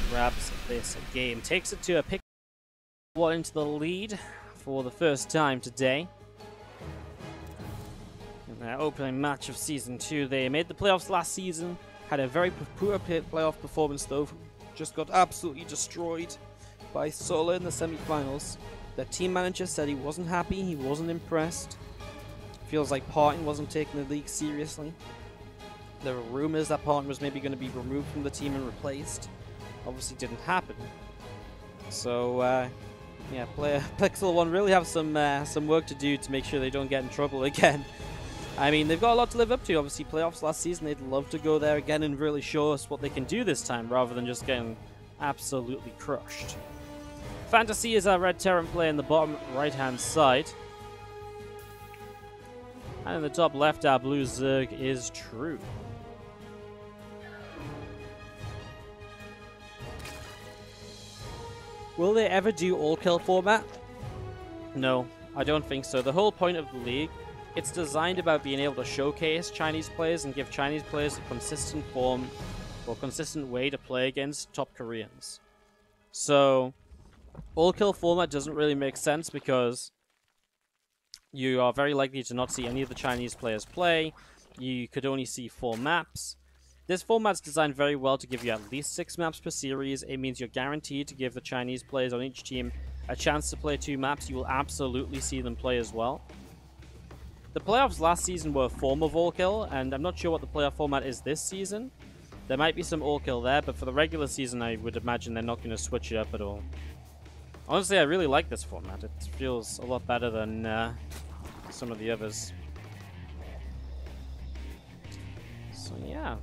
grabs this game. Takes it to a Pixel One into the lead for the first time today. In their opening match of Season 2, they made the playoffs last season. Had a very poor playoff performance though, just got absolutely destroyed by Solar in the semi-finals. The team manager said he wasn't happy, he wasn't impressed. Feels like Parton wasn't taking the league seriously. There were rumours that Parton was maybe going to be removed from the team and replaced. Obviously didn't happen. So, yeah, Pixel One really have some work to do to make sure they don't get in trouble again. I mean, they've got a lot to live up to. Obviously, playoffs last season, they'd love to go there again and really show us what they can do this time, rather than just getting absolutely crushed. Fantasy is our red Terran player in the bottom right-hand side. And in the top left, our blue Zerg is True. Will they ever do all-kill format? No, I don't think so. The whole point of the league, it's designed about being able to showcase Chinese players and give Chinese players a consistent form or consistent way to play against top Koreans. So, all-kill format doesn't really make sense because you are very likely to not see any of the Chinese players play. You could only see 4 maps. This format's designed very well to give you at least 6 maps per series. It means you're guaranteed to give the Chinese players on each team a chance to play 2 maps. You will absolutely see them play as well. The playoffs last season were a form of all-kill, and I'm not sure what the playoff format is this season. There might be some all-kill there, but for the regular season, I would imagine they're not going to switch it up at all. Honestly, I really like this format. It feels a lot better than some of the others. So, yeah.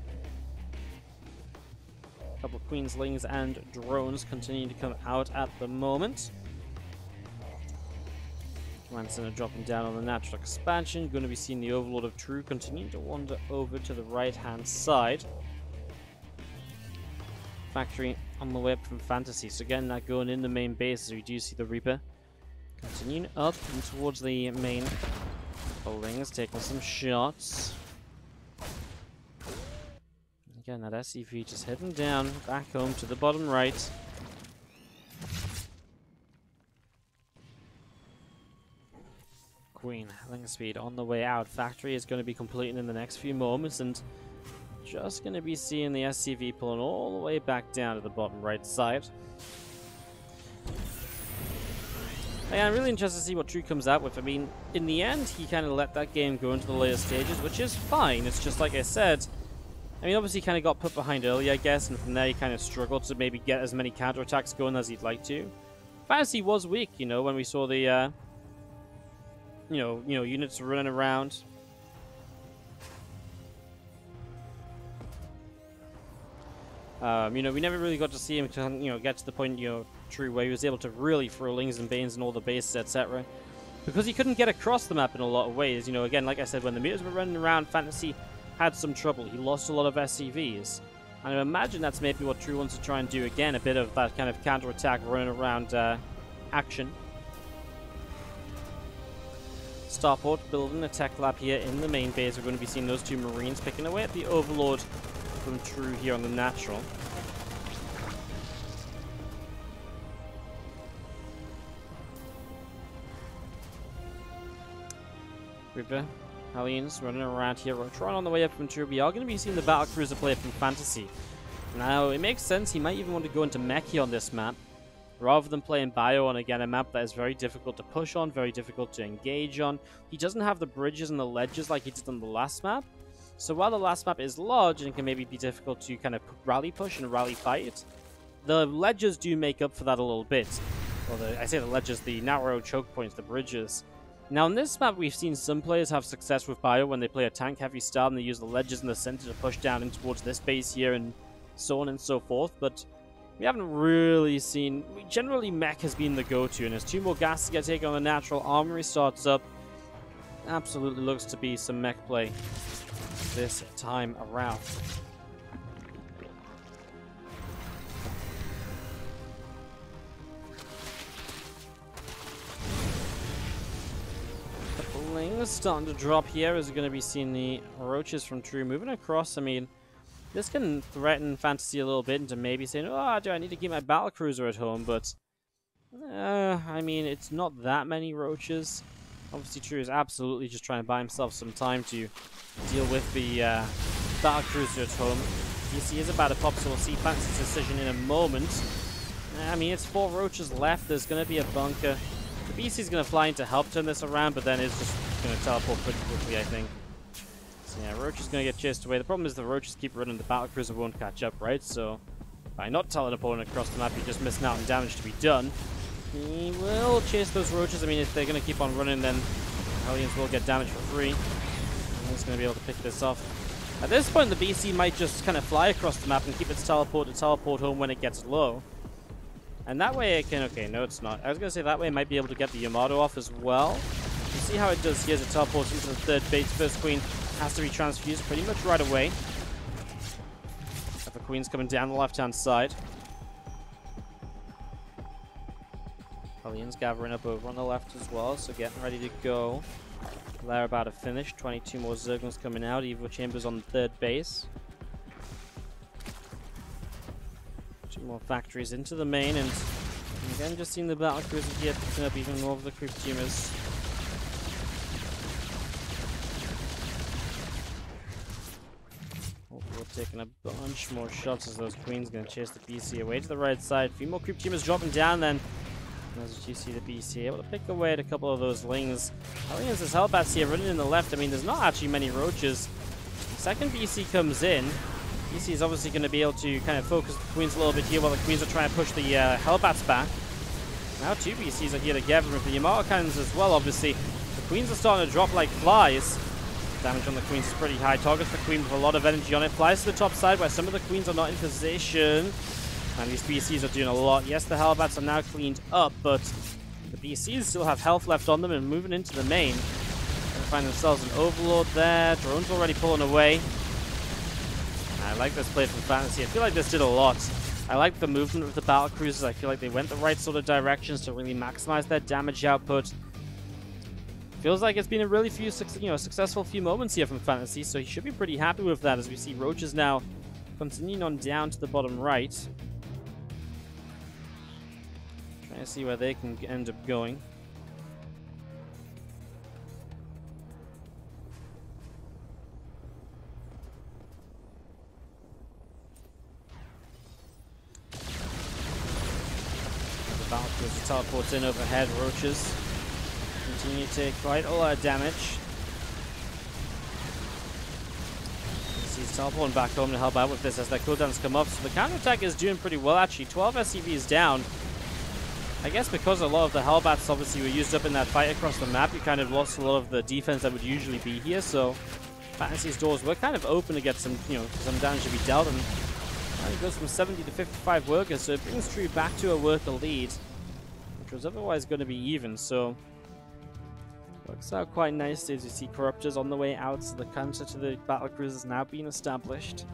A couple of Queenslings and drones continuing to come out at the moment. Lancena dropping down on the natural expansion. Going to be seeing the Overlord of True continuing to wander over to the right-hand side. Factory on the way up from Fantasy. So again, that going in the main base as we do see the Reaper. Continuing up and towards the main buildings, taking some shots. Again, that SCV just heading down, back home to the bottom right. Queen, Linger Speed on the way out. Factory is going to be completing in the next few moments, and just going to be seeing the SCV pulling all the way back down to the bottom right side. Yeah, I'm really interested to see what True comes out with. I mean, in the end, he kind of let that game go into the later stages, which is fine. It's just like I said. I mean, obviously, he kind of got put behind early, I guess, and from there, he kind of struggled to maybe get as many counterattacks going as he'd like to. Fantasy was weak, you know, when we saw the, you know, units running around. You know, we never really got to see him, you know, get to the point, you know, True, where he was able to really throw Lings and Banes and all the bases, etc. Because he couldn't get across the map in a lot of ways. You know, again, like I said, when the muters were running around, Fantasy had some trouble. He lost a lot of SCVs. And I imagine that's maybe what True wants to try and do again, a bit of that kind of counter-attack running around action. Starport building a tech lab here in the main base. We're going to be seeing those two Marines picking away at the Overlord from True here on the natural. Reaper, Hellions running around here. Rotron on the way up from True. We are going to be seeing the Battle Cruiser player from Fantasy. Now, it makes sense he might even want to go into Mechie on this map, rather than playing Bio on, again, a map that is very difficult to push on, very difficult to engage on. He doesn't have the bridges and the ledges like he did on the last map. So while the last map is large and can maybe be difficult to kind of rally push and rally fight, the ledges do make up for that a little bit. Although I say the ledges, the narrow choke points, the bridges. Now in this map we've seen some players have success with Bio when they play a tank heavy style and they use the ledges in the center to push down in towards this base here and so on and so forth, but we haven't really seen... Generally, mech has been the go-to, and as 2 more gas to get taken on the natural, Armory starts up. Absolutely looks to be some mech play this time around. The Blings starting to drop here as we're going to be seeing the Roaches from True moving across. I mean, this can threaten Fantasy a little bit into maybe saying, oh, do I need to keep my battlecruiser at home? But, I mean, it's not that many Roaches. Obviously, True is absolutely just trying to buy himself some time to deal with the battlecruiser at home. PC is about to pop, so we'll see Fantasy's decision in a moment. I mean, it's 4 Roaches left. There's going to be a bunker The BC's going to fly in to help turn this around, but then it's just going to teleport pretty quickly, I think. So yeah, Roach is going to get chased away. The problem is the Roaches keep running the battle cruiser won't catch up, right? So by not telling an opponent across the map, you're just missing out on damage to be done. He will chase those Roaches. I mean, if they're going to keep on running, then Hellions will get damage for free. And he's going to be able to pick this off. At this point, the BC might just kind of fly across the map and keep its teleport to teleport home when it gets low. And that way it can... Okay, no, it's not. I was going to say that way it might be able to get the Yamato off as well. You see how it does here as it teleports into the third base. First Queen has to be transfused pretty much right away. Other Queen's coming down the left-hand side. Hellions gathering up over on the left as well, so getting ready to go. They're about to finish. 22 more Zerglings coming out. Evil Chambers on the third base. Two more factories into the main, and again, just seeing the battle cruiser here picking up even more of the creep tumors. Oh, we're taking a bunch more shots as those Queens going to chase the BC away to the right side. A few more creep tumors dropping down then. As you see the BC able to pick away at a couple of those Lings. Hellions as Hellbats here running in the left. I mean, there's not actually many Roaches. The second BC comes in. BC is obviously going to be able to kind of focus the Queens a little bit here while the Queens are trying to push the Hellbats back. Now two BCs are here together with the Yamato Cannons as well, obviously. The Queens are starting to drop like flies. Damage on the Queens is pretty high. Targets the Queen with a lot of energy on it. Flies to the top side where some of the Queens are not in position. And these BCs are doing a lot. Yes, the Hellbats are now cleaned up, but the BCs still have health left on them and moving into the main. Gonna find themselves an Overlord there. Drone's already pulling away. I like this play from Fantasy. I feel like this did a lot. I like the movement of the battle cruisers. I feel like they went the right sort of directions to really maximize their damage output. Feels like it's been a really successful few moments here from Fantasy, so he should be pretty happy with that as we see Roaches now continuing on down to the bottom right. Let's see where they can end up going. The battle cruiser teleports in overhead. Roaches continue to take quite a lot of damage. He's teleporting back home to help out with this as their cooldowns come up. So the counterattack is doing pretty well actually. 12 SCVs down. I guess because a lot of the Hellbats obviously were used up in that fight across the map, you kind of lost a lot of the defense that would usually be here, so Fantasy's doors were kind of open to get some, some damage to be dealt, and it goes from 70 to 55 workers, so it brings True back to a worker lead, which was otherwise going to be even, so works out quite nicely as you see Corruptors on the way out, so the counter to the battlecruisers now being established.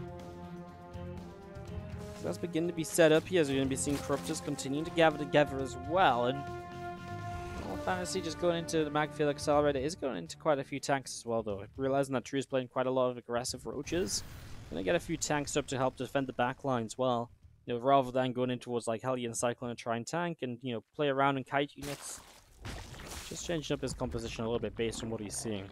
So that's beginning to be set up here as we're going to be seeing Corruptors continuing to gather together as well. And well, Fantasy just going into the Magfield Accelerator is going into quite a few tanks as well, though. Realizing that True's playing quite a lot of aggressive Roaches. Going to get a few tanks up to help defend the back line as well. You know, rather than going in towards like Hellion Cyclone and try and tank and, play around in kite units. Just changing up his composition a little bit based on what he's seeing.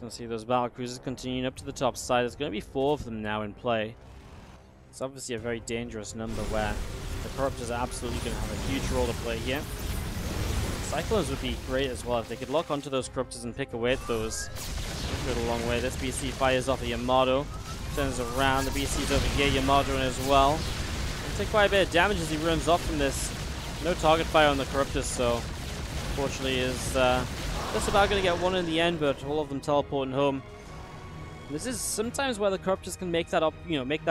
Gonna see those battle cruisers continuing up to the top side. There's gonna be 4 of them now in play. It's obviously a very dangerous number where the Corruptors are absolutely gonna have a huge role to play here. Cyclones would be great as well if they could lock onto those Corruptors and pick away at those. Go a long way. This BC fires off a Yamato, turns around. The BC's over here, Yamato in as well. It'll take quite a bit of damage as he runs off from this. No target fire on the Corruptors, so unfortunately is. Just about going to get one in the end, but all of them teleporting home. This is sometimes where the Corruptors can make that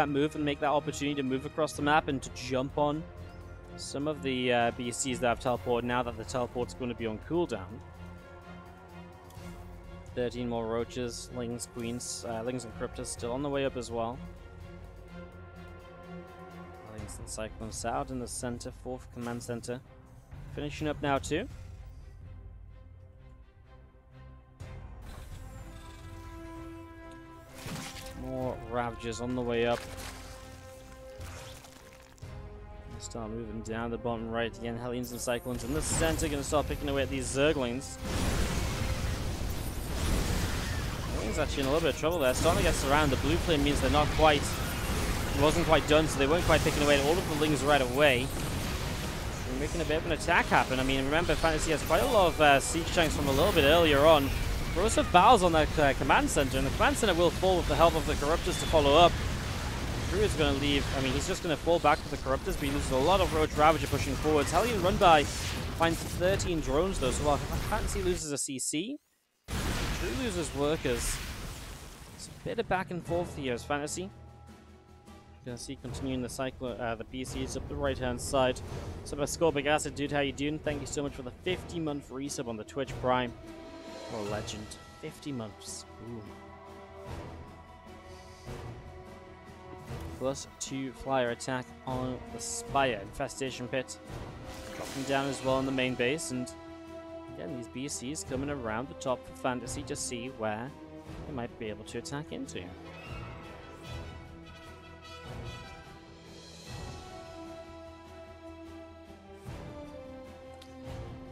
move and make that opportunity to move across the map and to jump on some of the BCs that have teleported now that the teleport's going to be on cooldown. 13 more Roaches, Lings, Queens, Lings and Corruptors still on the way up as well. Lings and Cyclones out in the center, 4th command center. Finishing up now too. More Ravagers on the way up. Gonna start moving down the bottom right again. Hellions and Cyclones in the center. Gonna start picking away at these Zerglings. Flame's actually in a little bit of trouble there. Starting to get surrounded. The blue flame means they're not quite... It wasn't quite done, so they weren't quite taking away all of the lings right away. We're making a bit of an attack happen. I mean, remember, Fantasy has quite a lot of siege chunks from a little bit earlier on. But also Bowls on that command center, and the command center will fall with the help of the Corruptors to follow up. True is going to leave. I mean, he's just going to fall back with the Corruptors, but he loses a lot of Roach Ravager pushing forwards. Hellion Run By finds 13 drones, though, so while Fantasy loses a CC, True loses workers. It's a bit of back and forth here as Fantasy. You can see continuing the cycle, the PCs up the right-hand side. So by Scorpic Acid, dude, how you doing? Thank you so much for the 50-month resub on the Twitch Prime. What a legend. 50 months. Ooh. +2 flyer attack on the Spire Infestation Pit. Dropping down as well on the main base, and again, these BCs coming around the top for Fantasy to see where they might be able to attack into.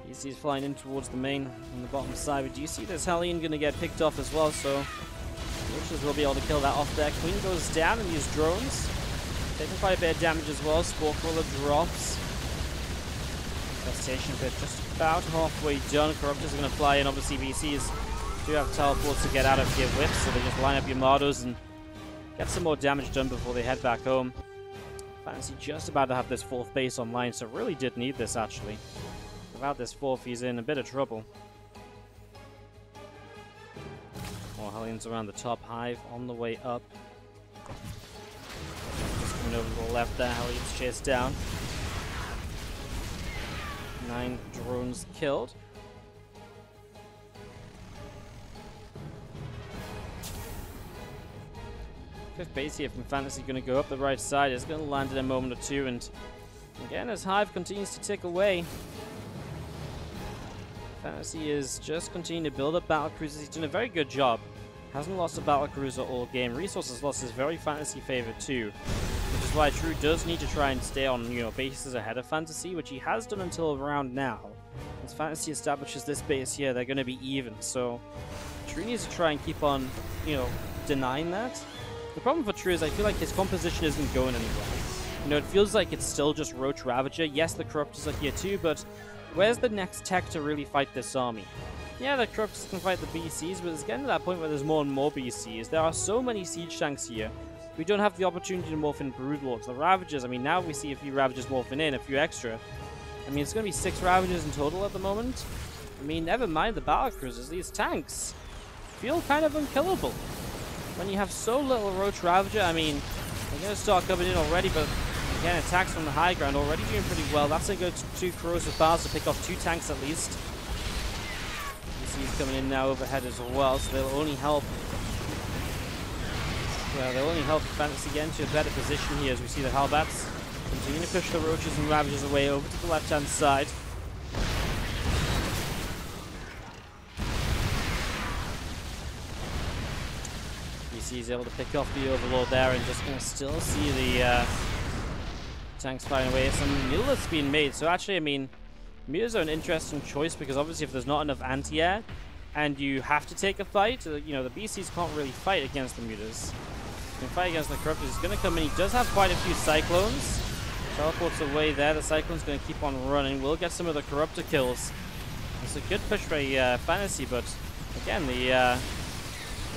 BCs flying in towards the main on the bottom side, but do you see this Hellion going to get picked off as well, so... Witches will be able to kill that off there. Queen goes down and these drones. Taking quite a bit of damage as well. Sporkwiller drops. Infestation Pit just about halfway done. Corruptors are going to fly in. Obviously, VCs do have teleports to get out of here with, so they just line up Yamados and get some more damage done before they head back home. Fantasy just about to have this fourth base online, so really did need this actually. Without this fourth, he's in a bit of trouble. More Hellions around the top. Hive on the way up. Just coming over to the left there. Hellions chased down. 9 drones killed. Fifth base here from Fantasy going to go up the right side. It's going to land in a moment or two. And again, as Hive continues to tick away, Fantasy is just continuing to build up battlecruisers. He's done a very good job. Hasn't lost a battlecruiser all game. Resources loss is very Fantasy favored too, which is why True does need to try and stay on, you know, bases ahead of Fantasy, which he has done until around now. As Fantasy establishes this base here, they're going to be even. So True needs to try and keep on, you know, denying that. The problem for True is I feel like his composition isn't going anywhere. You know, it feels like it's still just Roach Ravager. Yes, the Corruptors are here too, but where's the next tech to really fight this army? Yeah, the Corruptors can fight the BCs, but it's getting to that point where there's more and more BCs. There are so many siege tanks here. We don't have the opportunity to morph in Broodlords. The Ravagers, I mean, now we see a few Ravagers morphing in, a few extra. I mean, it's going to be 6 Ravagers in total at the moment. I mean, never mind the battlecruisers. These tanks feel kind of unkillable. When you have so little Roach Ravager, I mean, they're going to start coming in already, but... Again, attacks from the high ground, already doing pretty well. That's a good 2 corrosive bars to pick off 2 tanks at least. BC's coming in now overhead as well, so they'll only help. Well, they'll only help Fantasy get into a better position here as we see the Halbats continuing to push the Roaches and Ravagers away over to the left-hand side. BC's able to pick off the Overlord there, and just going to still see the... tanks flying away. Some meal that's being made. So actually, I mean, meals are an interesting choice because obviously if there's not enough anti-air and you have to take a fight, you know, the BCs can't really fight against the mutas. You can fight against the Corruptors. He's going to come in. He does have quite a few Cyclones. Teleports away there. The Cyclone's going to keep on running. We'll get some of the Corruptor kills. It's a good push by Fantasy, but again, the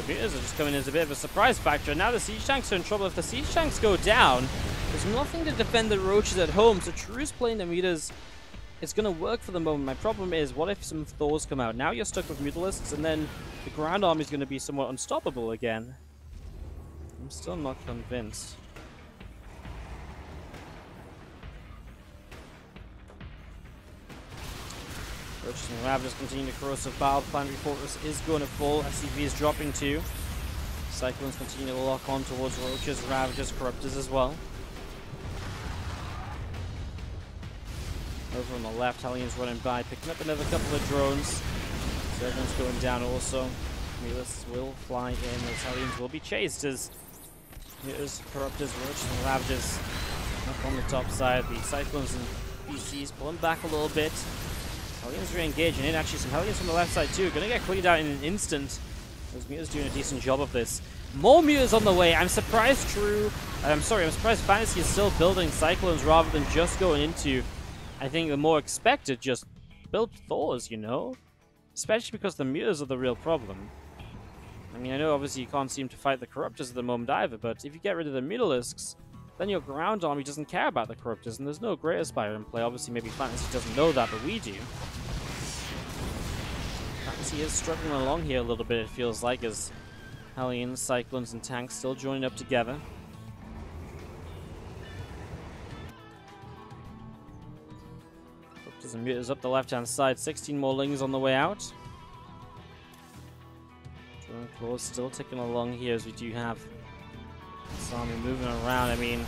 mutas are just coming in as a bit of a surprise factor. Now the siege tanks are in trouble. If the siege tanks go down, there's nothing to defend the Roaches at home, so True's playing the mutas. It's going to work for the moment. My problem is, what if some Thors come out? Now you're stuck with Mutalists, and then the ground army is going to be somewhat unstoppable again. I'm still not convinced. Roaches and Ravagers continue to corrosive battle. The planetary fortress is going to fall. SCV is dropping too. Cyclones continue to lock on towards Roaches, Ravagers, Corruptors as well. Over on the left, Hellion's running by, picking up another couple of drones. So everyone's going down also. Mutalists will fly in, as Hellions will be chased as Muters, Corruptors, Roaches, and Ravagers up on the top side. The Cyclones and BCs pulling back a little bit. Hellions re-engaging in. Actually, some Hellions from the left side too. Going to get cleaned out in an instant. GuMiho's doing a decent job of this. More Mew's on the way. I'm surprised True... I'm surprised Fantasy is still building Cyclones rather than just going into, I think, the more expected just build Thors, you know? Especially because the Mew's are the real problem. I mean, I know obviously you can't seem to fight the Corruptors at the moment either, but if you get rid of the Mutalisks, then your ground army doesn't care about the Corruptors, and there's no Great Aspire in play. Obviously, maybe Fantasy doesn't know that, but we do. Fantasy is struggling along here a little bit, it feels like, as Hellions, Cyclones, and Tanks still join up together. Corruptors and Muters up the left-hand side, 16 more Lings on the way out. Claws still ticking along here as we do have this army moving around. I mean,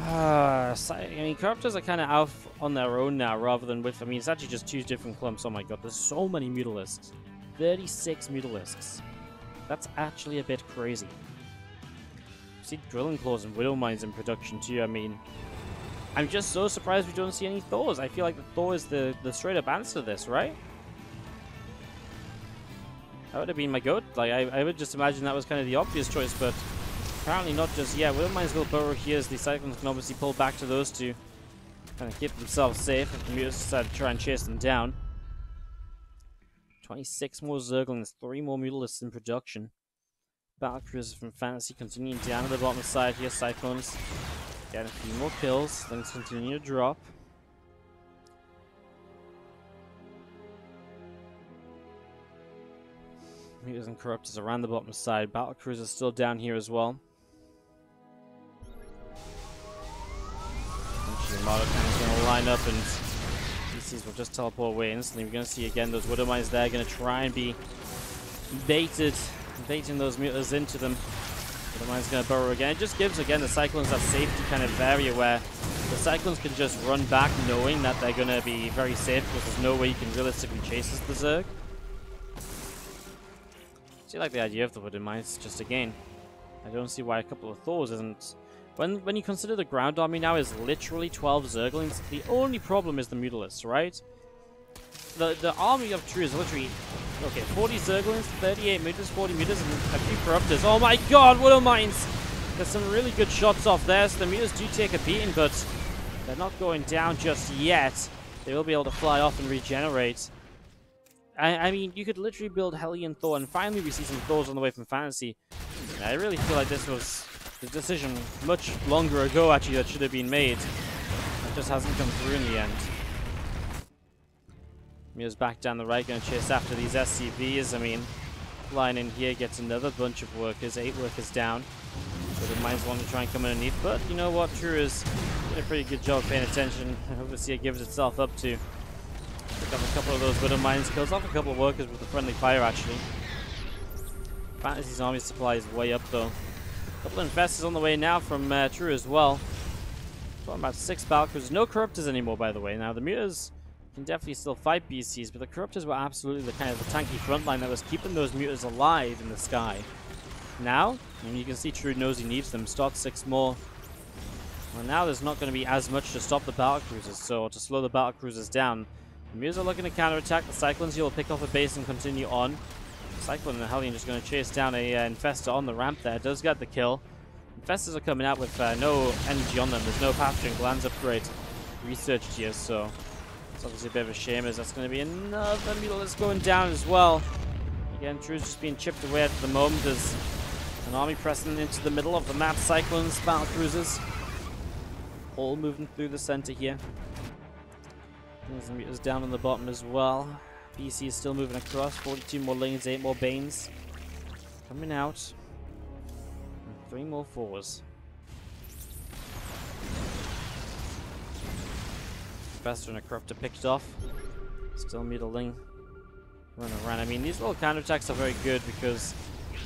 Corruptors are kind of out on their own now rather than with, I mean, it's actually just two different clumps. Oh my god, there's so many Mutalisks. 36 Mutalisks. That's actually a bit crazy. See Drilling Claws and Widow Mines in production too. I mean, I'm just so surprised we don't see any Thors. I feel like the Thor is the straight up answer to this, right? That would have been my goat. Like, I would just imagine that was kind of the obvious choice, but apparently not just yet. We might as well burrow here as the Cyclones can obviously pull back to those two. Kind of keep themselves safe if the Mutants decide to try and chase them down. 26 more Zerglings, 3 more Mutalisks in production. Battlecruiser from Fantasy continuing down to the bottom side here. Cyclones getting a few more kills. Things continue to drop. Muters and Corruptors around the bottom side. Battlecruiser is still down here as well. Eventually, Mardo Cannon's going to line up, and DCs will just teleport away instantly. We're going to see again those Widow Mines there, going to try and be baited, baiting those Muters into them. Widow Mines going to burrow again. It just gives again the Cyclones that safety kind of area where the Cyclones can just run back, knowing that they're going to be very safe because there's no way you can realistically chase the Zerg. I like the idea of the Widow Mines, just again, I don't see why a couple of Thors isn't... When you consider the ground army now is literally 12 Zerglings, the only problem is the Mutalisks, right? The army of True is literally... Okay, 40 Zerglings, 38 Muters, 40 Muters, and a few Corruptors. Oh my god, Widow Mines! There's some really good shots off there, so the Muters do take a beating, but they're not going down just yet. They will be able to fly off and regenerate. I mean, you could literally build Hellion Thor, and finally we see some Thors on the way from Fantasy. I really feel like this was the decision much longer ago, actually, that should have been made. It just hasn't come through in the end. Mio's back down the right, going to chase after these SCVs. I mean, flying in here gets another bunch of workers, 8 workers down. So the mines want to try and come underneath, but you know what? True is doing a pretty good job paying attention. Obviously, it gives itself up to... Pick up a couple of those Widow Mines, kills off a couple of workers with a friendly fire actually. Fantasy's army supply is way up though. A couple of investors on the way now from True as well. Talking about 6 Battlecruisers, no Corruptors anymore by the way. Now the Muters can definitely still fight BCs, but the Corruptors were absolutely the kind of the tanky frontline that was keeping those Muters alive in the sky. Now, I mean, you can see True knows he needs them, start 6 more. Well now there's not going to be as much to stop the Battlecruisers, so to slow the Battlecruisers down. The Muters are looking to counterattack. The Cyclones here will pick off a base and continue on. Cyclone and the Hellion just going to chase down a Infestor on the ramp there. Does get the kill. Infestors are coming out with no energy on them. There's no Pasture and Glands upgrade researched here, so it's obviously a bit of a shame as that's going to be another Mutalisk going down as well. Again, True's just being chipped away at the moment. There's an army pressing into the middle of the map. Cyclones, Battlecruisers, all moving through the center here. Muters down on the bottom as well. BC is still moving across. 42 more Lings, 8 more Banes. Coming out. And 3 more Fours. Faster and a Corruptor picked off. Still Mutaling. Run around. I mean, these little counterattacks are very good because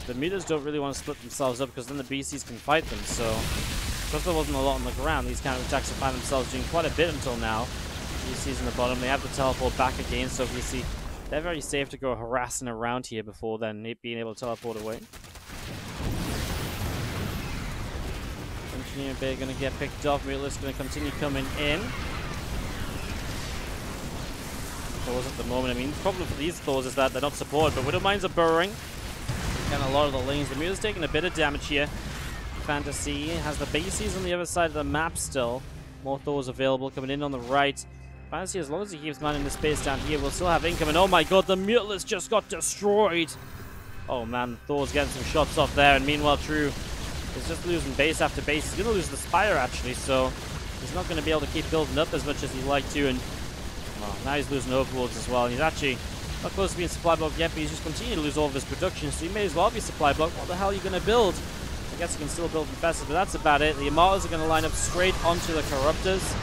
the Muters don't really want to split themselves up because then the BCs can fight them. So, because there wasn't a lot on the ground, these counterattacks have found themselves doing quite a bit until now. DC's in the bottom, they have to teleport back again, so obviously they're very safe to go harassing around here before then being able to teleport away. Engineer Bay going to get picked off, Mutalisks going to continue coming in. Claws at the moment. I mean, the problem for these Claws is that they're not supported, but Widowmines are burrowing. And a lot of the lanes. The Mew's taking a bit of damage here. Fantasy has the bases on the other side of the map still. More Thors available coming in on the right. Fantasy, as long as he keeps manning the space down here, we'll still have income. And oh my god, the Mutalist just got destroyed. Oh man, Thor's getting some shots off there. And meanwhile, True is just losing base after base. He's going to lose the Spire actually, so he's not going to be able to keep building up as much as he'd like to. And well, now he's losing overworlds as well. And he's actually not close to being supply block yet, but he's just continuing to lose all of his production, so he may as well be supply block. What the hell are you going to build? I guess you can still build Infestors, but that's about it. The Immortals are going to line up straight onto the Corruptors.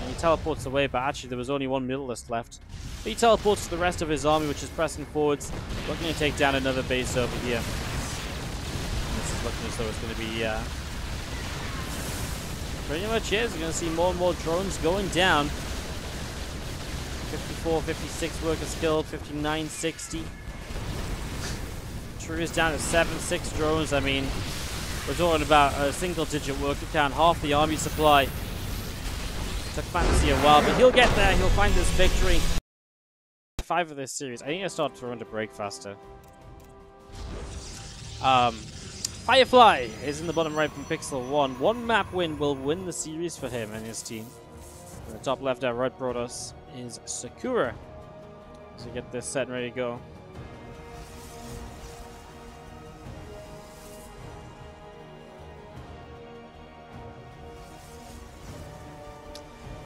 And he teleports away, but actually there was only one Mutalist left. But he teleports to the rest of his army, which is pressing forwards, looking to take down another base over here. And this is looking as though it's going to be... pretty much is. We're going to see more and more drones going down. 54, 56 workers killed, 59, 60. True is down to 7, 6 drones. I mean... we're talking about a single-digit worker count, half the army supply. Took Fantasy a while, but he'll get there. He'll find this victory. 5 of this series. I need to start to run to break faster. Firefly is in the bottom right from Pixel One. One map win will win the series for him and his team. In the top left, our right Protoss is Sakura. So get this set and ready to go.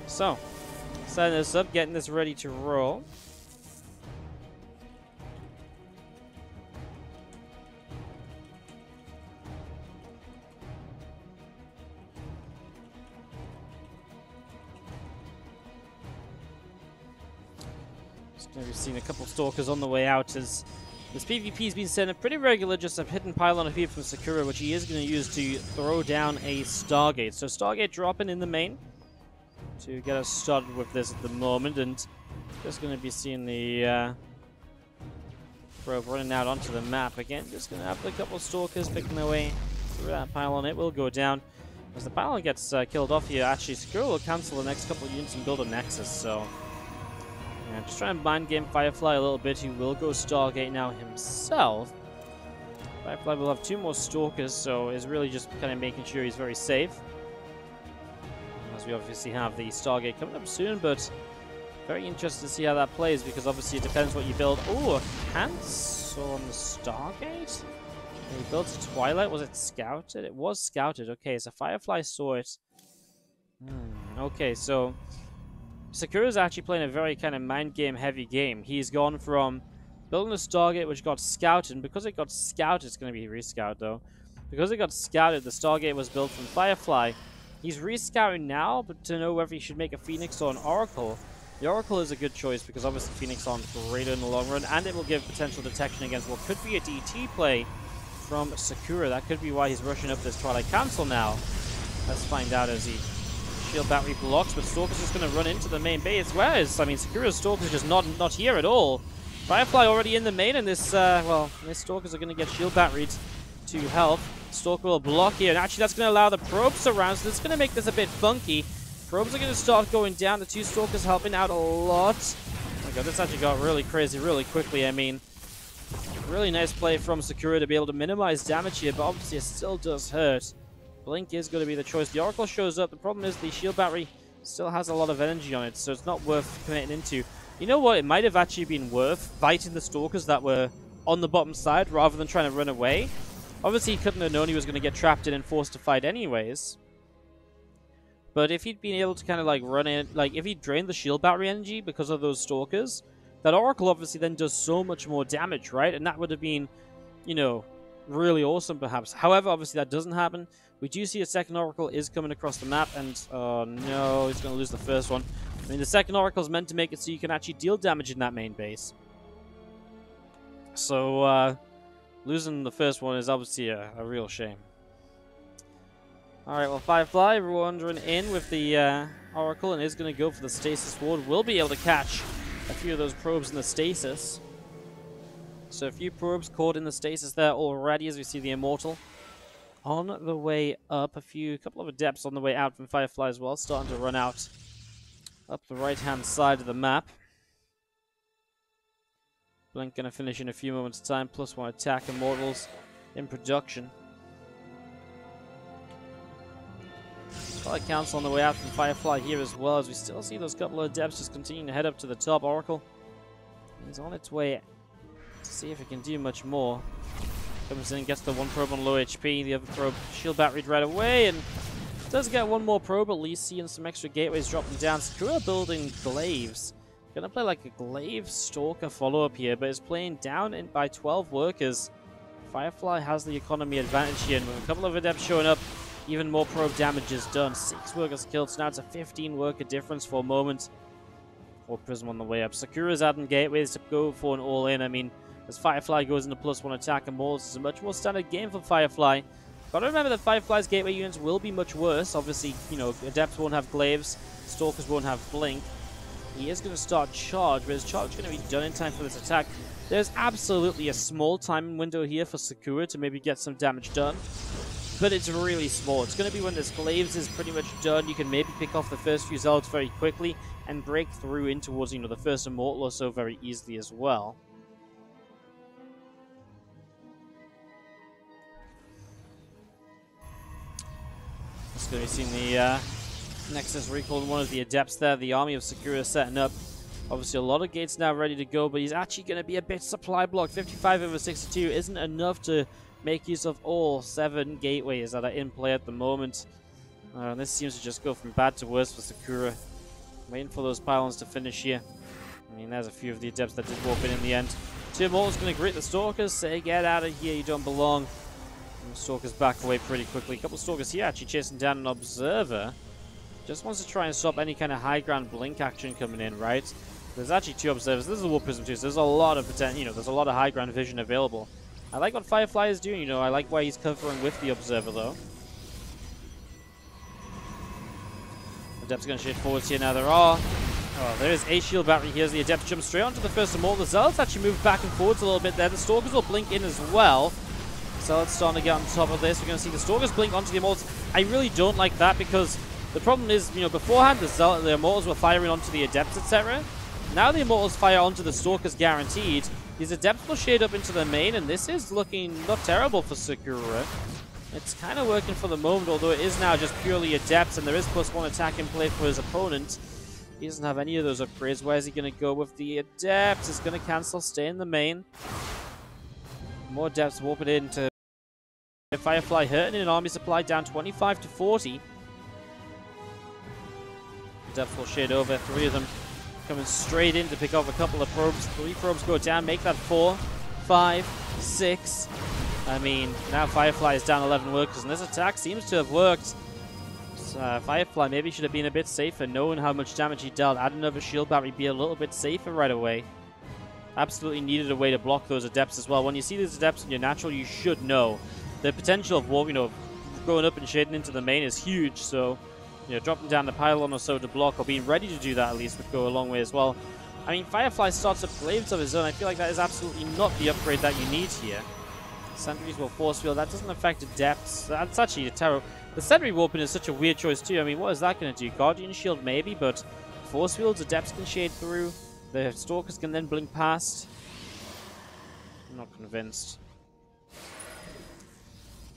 So, setting this up, getting this ready to roll. Just gonna be seeing a couple Stalkers on the way out as this PvP's been set up pretty regular, just a hidden pylon up here from Sakura, which he is gonna use to throw down a Stargate. So Stargate dropping in the main to get us started with this at the moment, and just going to be seeing the Grove running out onto the map again. Just going to have a couple of Stalkers picking their way through that pylon. It will go down. As the pylon gets killed off here, actually, Skrull will cancel the next couple of units and build a Nexus, so... yeah, just try and mind game Firefly a little bit. He will go Stargate now himself. Firefly will have 2 more Stalkers, so is really just kind of making sure he's very safe. We obviously have the Stargate coming up soon, but very interested to see how that plays, because obviously it depends what you build. Oh, a cancel on the Stargate? He built a Twilight. Was it scouted? It was scouted. Okay, so Firefly saw it. Okay, so Sakura's actually playing a very kind of mind game heavy game. He's gone from building a Stargate which got scouted, and because it got scouted, it's going to be rescouted though. Because it got scouted, the Stargate was built from Firefly. He's rescouting now, but to know whether he should make a Phoenix or an Oracle. The Oracle is a good choice because obviously Phoenix on greater in the long run, and it will give potential detection against what could be a DT play from Sakura. That could be why he's rushing up this Twilight Council now. Let's find out as he shield battery blocks, but Stalker's just going to run into the main base. Whereas, I mean, Sakura's Stalker's just not here at all. Firefly already in the main, and this, well, these Stalkers are going to get shield batteried to health. Stalker will block here, and actually that's going to allow the probes around, so that's going to make this a bit funky. Probes are going to start going down. The 2 Stalkers helping out a lot. Oh my god, this actually got really crazy really quickly. I mean, really nice play from Sakura to be able to minimize damage here, but obviously it still does hurt. Blink is going to be the choice. The Oracle shows up. The problem is the shield battery still has a lot of energy on it, so it's not worth committing into. You know what? It might have actually been worth fighting the Stalkers that were on the bottom side rather than trying to run away. Obviously, he couldn't have known he was going to get trapped in and forced to fight anyways. But if he'd been able to kind of like run in, like if he drained the shield battery energy because of those Stalkers, that Oracle obviously then does so much more damage, right? And that would have been, you know, really awesome perhaps. However, obviously that doesn't happen. We do see a second Oracle is coming across the map, and oh no, he's going to lose the first one. I mean, the second Oracle is meant to make it so you can actually deal damage in that main base. So, losing the first one is obviously a real shame. Alright, well, Firefly wandering in with the Oracle and is going to go for the Stasis Ward. Will be able to catch a few of those probes in the Stasis. So a few probes caught in the Stasis there already, as we see the Immortal on the way up. A couple of Adepts on the way out from Firefly as well, starting to run out up the right-hand side of the map. Blink gonna finish in a few moments time, plus one attack, Immortals in production. Solid Council on the way out from Firefly here as well, as we still see those couple of adepts just continuing to head up to the top. Oracle is on its way to see if it can do much more. Comes in, gets the one probe on low HP, the other probe shield battery right away, and does get one more probe at least, seeing some extra gateways dropping down. Sakura building glaives. Gonna play like a glaive stalker follow-up here, but is playing down in by 12 workers. Firefly has the economy advantage here, and with a couple of adepts showing up, even more probe damage is done. 6 workers killed, so now it's a 15 worker difference for a moment. Or Prism on the way up. Sakura's adding gateways to go for an all-in. I mean, as Firefly goes into plus one attack and more, it's a much more standard game for Firefly. But remember that Firefly's gateway units will be much worse. Obviously, you know, adepts won't have glaives, stalkers won't have blink. He is going to start charge, but his charge is going to be done in time for this attack. There's absolutely a small timing window here for Sakura to maybe get some damage done, but it's really small. It's going to be when this glaives is pretty much done. You can maybe pick off the first few zealots very quickly and break through in towards, you know, the first immortal or so very easily as well. Just going to be seeing the Nexus recalled one of the adepts there. The army of Sakura setting up. Obviously a lot of gates now ready to go, but he's actually going to be a bit supply blocked. 55 over 62 isn't enough to make use of all 7 gateways that are in play at the moment. This seems to just go from bad to worse for Sakura. Waiting for those pylons to finish here. I mean, there's a few of the adepts that did warp in the end. 2 Immortals going to greet the Stalkers, say get out of here, you don't belong. And the Stalkers back away pretty quickly. A couple of Stalkers here actually chasing down an Observer. Just wants to try and stop any kind of high ground blink action coming in, right? There's actually 2 Observers. This is a War Prism too, so there's a lot of potential, you know, there's a lot of high ground vision available. I like what Firefly is doing, you know, I like why he's covering with the Observer though. Adept's gonna shoot forwards here, now there are. Oh, there is a shield battery, here's the Adept jump straight onto the first of all. The Zealots actually move back and forwards a little bit there, the Stalkers will blink in as well. Zealots starting to get on top of this, we're gonna see the Stalkers blink onto the Immortals. I really don't like that because the problem is, you know, beforehand the Immortals were firing onto the Adepts, etc. Now the Immortals fire onto the Stalkers guaranteed. These Adepts will shade up into the main, and this is looking not terrible for Sakura. It's kind of working for the moment, although it is now just purely Adepts, and there is plus one attack in play for his opponent. He doesn't have any of those upgrades. Where is he going to go with the Adepts? It's going to cancel, stay in the main. More Adepts warping in to Firefly, hurting in army supply, down 25 to 40. Adepts will shade over, 3 of them. Coming straight in to pick off a couple of probes. 3 probes go down, make that 4, 5, 6. I mean, now Firefly is down 11 workers, and this attack seems to have worked. Firefly maybe should have been a bit safer, knowing how much damage he dealt. Add another shield battery, be a little bit safer right away. Absolutely needed a way to block those adepts as well. When you see these adepts in your natural, you should know. The potential of, you know, going up and shading into the main is huge, so... you know, dropping down the pylon or so to block, or being ready to do that at least, would go a long way as well. I mean, Firefly starts up glaives of his own. I feel like that is absolutely not the upgrade that you need here. Sentries will force field. That doesn't affect adepts. That's actually a terror. The sentry warping is such a weird choice too. I mean, what is that going to do? Guardian shield maybe, but force fields, adepts can shade through. The stalkers can then blink past. I'm not convinced.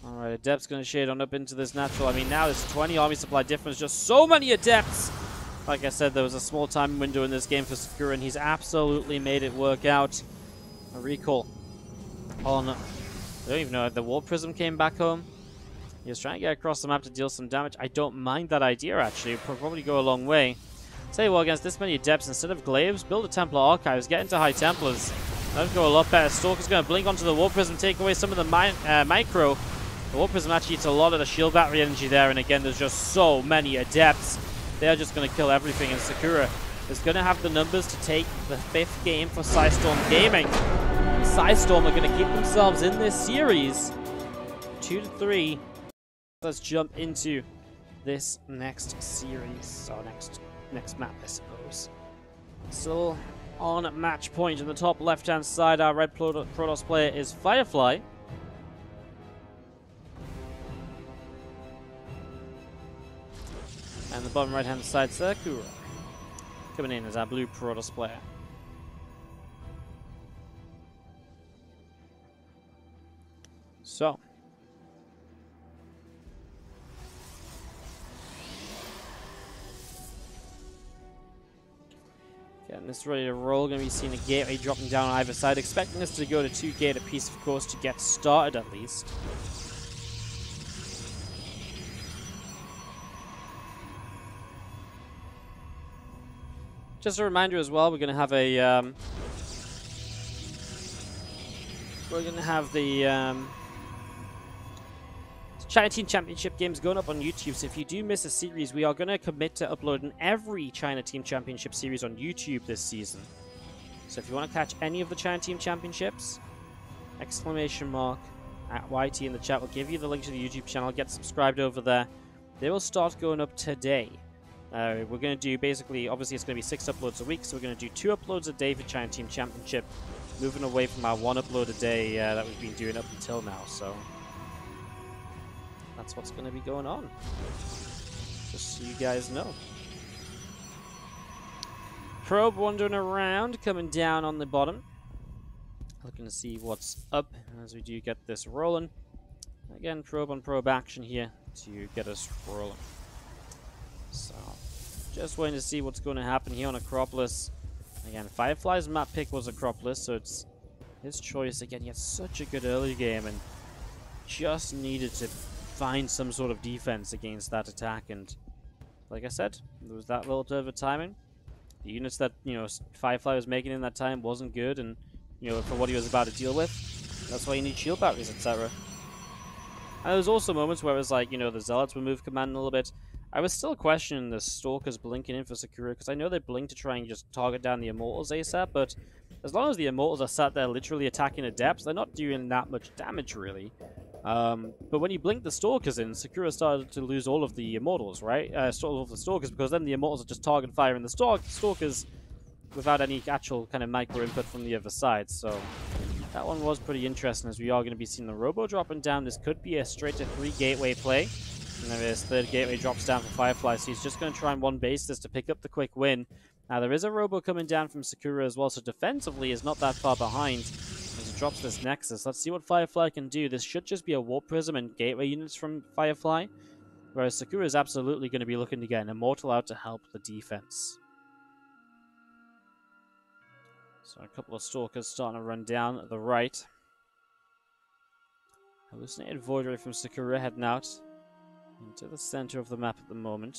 Alright, Adept's going to shade on up into this natural. I mean, now there's 20 army supply difference. Just so many Adepts! Like I said, there was a small time window in this game for Sakura, and he's absolutely made it work out. A recall on... I don't even know if the War Prism came back home. He was trying to get across the map to deal some damage. I don't mind that idea, actually. It'll probably go a long way. Tell you what, against this many Adepts, instead of Glaives, build a Templar Archives. Get into High Templars. That'll go a lot better. Stalker's going to blink onto the War Prism, take away some of the Micro... The War Prism actually eats a lot of the shield battery energy there, and again, there's just so many adepts. They're just going to kill everything, and Sakura is going to have the numbers to take the 5th game for PSISTORM Gaming. PSISTORM are going to keep themselves in this series 2-3. Let's jump into this next series, or next map, I suppose. Still on match point in the top left-hand side. Our red Protoss player is Firefly. And the bottom right hand side, Sakura. Coming in as our blue Protoss player. Getting this ready to roll. Going to be seeing a gateway dropping down on either side. Expecting this to go to 2 gate apiece, of course, to get started at least. Just a reminder as well, we're going to have a China Teen Championship games going up on YouTube, so if you do miss a series, we are going to commit to uploading every China Team Championship series on YouTube this season. So if you want to catch any of the China Team Championships, !@ at YT in the chat will give you the link to the YouTube channel. Get subscribed over there. They will start going up today. We're going to do basically, obviously it's going to be 6 uploads a week, so we're going to do 2 uploads a day for China Team Championship, moving away from our 1 upload a day that we've been doing up until now, so... that's what's going to be going on, just so you guys know. Probe wandering around, coming down on the bottom, looking to see what's up as we do get this rolling. Again, probe on probe action here to get us rolling. So, just waiting to see what's going to happen here on Acropolis. Again, Firefly's map pick was Acropolis, so it's his choice. Again, he had such a good early game and just needed to find some sort of defense against that attack, and like I said, there was that little bit of a timing. The units that, you know, Firefly was making in that time wasn't good, and, you know, for what he was about to deal with, that's why you need shield batteries, etc. And there was also moments where it was like, you know, the Zealots would move command a little bit. I was still questioning the Stalkers blinking in for Sakura, because I know they blink to try and just target down the Immortals ASAP, but as long as the Immortals are sat there literally attacking at depth, they're not doing that much damage, really. But when you blink the Stalkers in, Sakura started to lose all of the Immortals, right? All of the Stalkers, because then the Immortals are just target firing the Stalkers without any actual kind of micro input from the other side, so... that one was pretty interesting, as we are going to be seeing the Robo dropping down. This could be a straight to 3 gateway play. And then his 3rd gateway drops down for Firefly, so he's just going to try and 1-base this to pick up the quick win. Now, there is a Robo coming down from Sakura as well, so defensively is not that far behind as he drops this Nexus. Let's see what Firefly can do. This should just be a Warp Prism and gateway units from Firefly, whereas Sakura is absolutely going to be looking to get an Immortal out to help the defense. So a couple of Stalkers starting to run down at the right. Hallucinated Void Ray from Sakura heading out into the center of the map at the moment.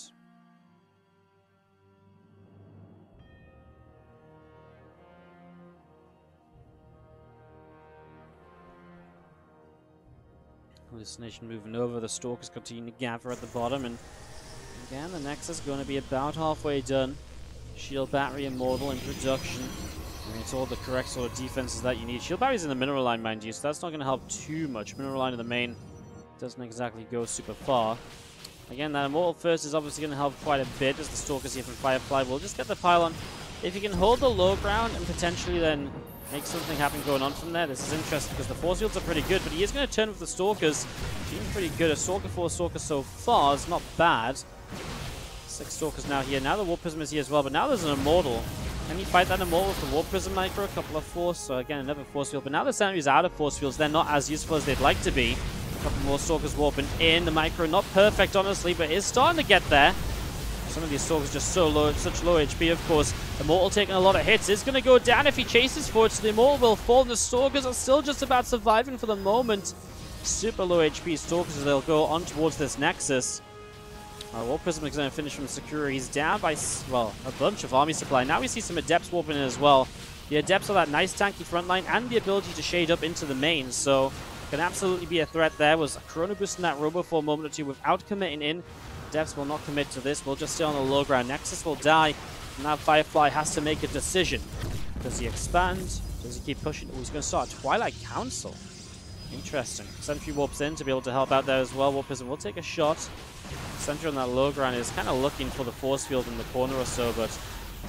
Hallucination moving over, the Stalkers continue to gather at the bottom, and again the Nexus is going to be about halfway done. Shield Battery Immortal in production. I mean, it's all the correct sort of defenses that you need. Shield Battery's in the mineral line, mind you, so that's not going to help too much. Mineral line in the main doesn't exactly go super far. Again, that Immortal first is obviously going to help quite a bit, as the Stalkers here from Firefly will just get the pylon. If you can hold the low ground and potentially then make something happen going on from there, this is interesting because the force fields are pretty good, but he is going to turn with the Stalkers. Doing pretty good. A Stalker for a Stalker so far is not bad. 6 Stalkers now here. Now the Warp Prism is here as well, but now there's an Immortal. Can he fight that Immortal with the Warp Prism micro? A couple of force, so again another force field, but now the Sentry's out of force fields. They're not as useful as they'd like to be. Couple more Stalkers warping in. The micro not perfect, honestly, but is starting to get there. Some of these Stalkers just so low, such low HP, of course. Immortal taking a lot of hits. It's going to go down if he chases for it, so the Immortal will fall. The Stalkers are still just about surviving for the moment. Super low HP Stalkers, they'll go on towards this Nexus. Warp Prism is going to finish from Sakura. He's down by, well, a bunch of army supply. Now we see some Adepts warping in as well. The Adepts are that nice tanky front line and the ability to shade up into the main, so... can absolutely be a threat. There was a Chrono Boost in that Robo for a moment or two without committing in. Devs will not commit to this. We'll just stay on the low ground. Nexus will die. Now Firefly has to make a decision. Does he expand? Does he keep pushing? Oh, he's going to start a Twilight Council. Interesting. Sentry warps in to be able to help out there as well. Warp Prism will take a shot. Sentry on that low ground is kind of looking for the force field in the corner or so, but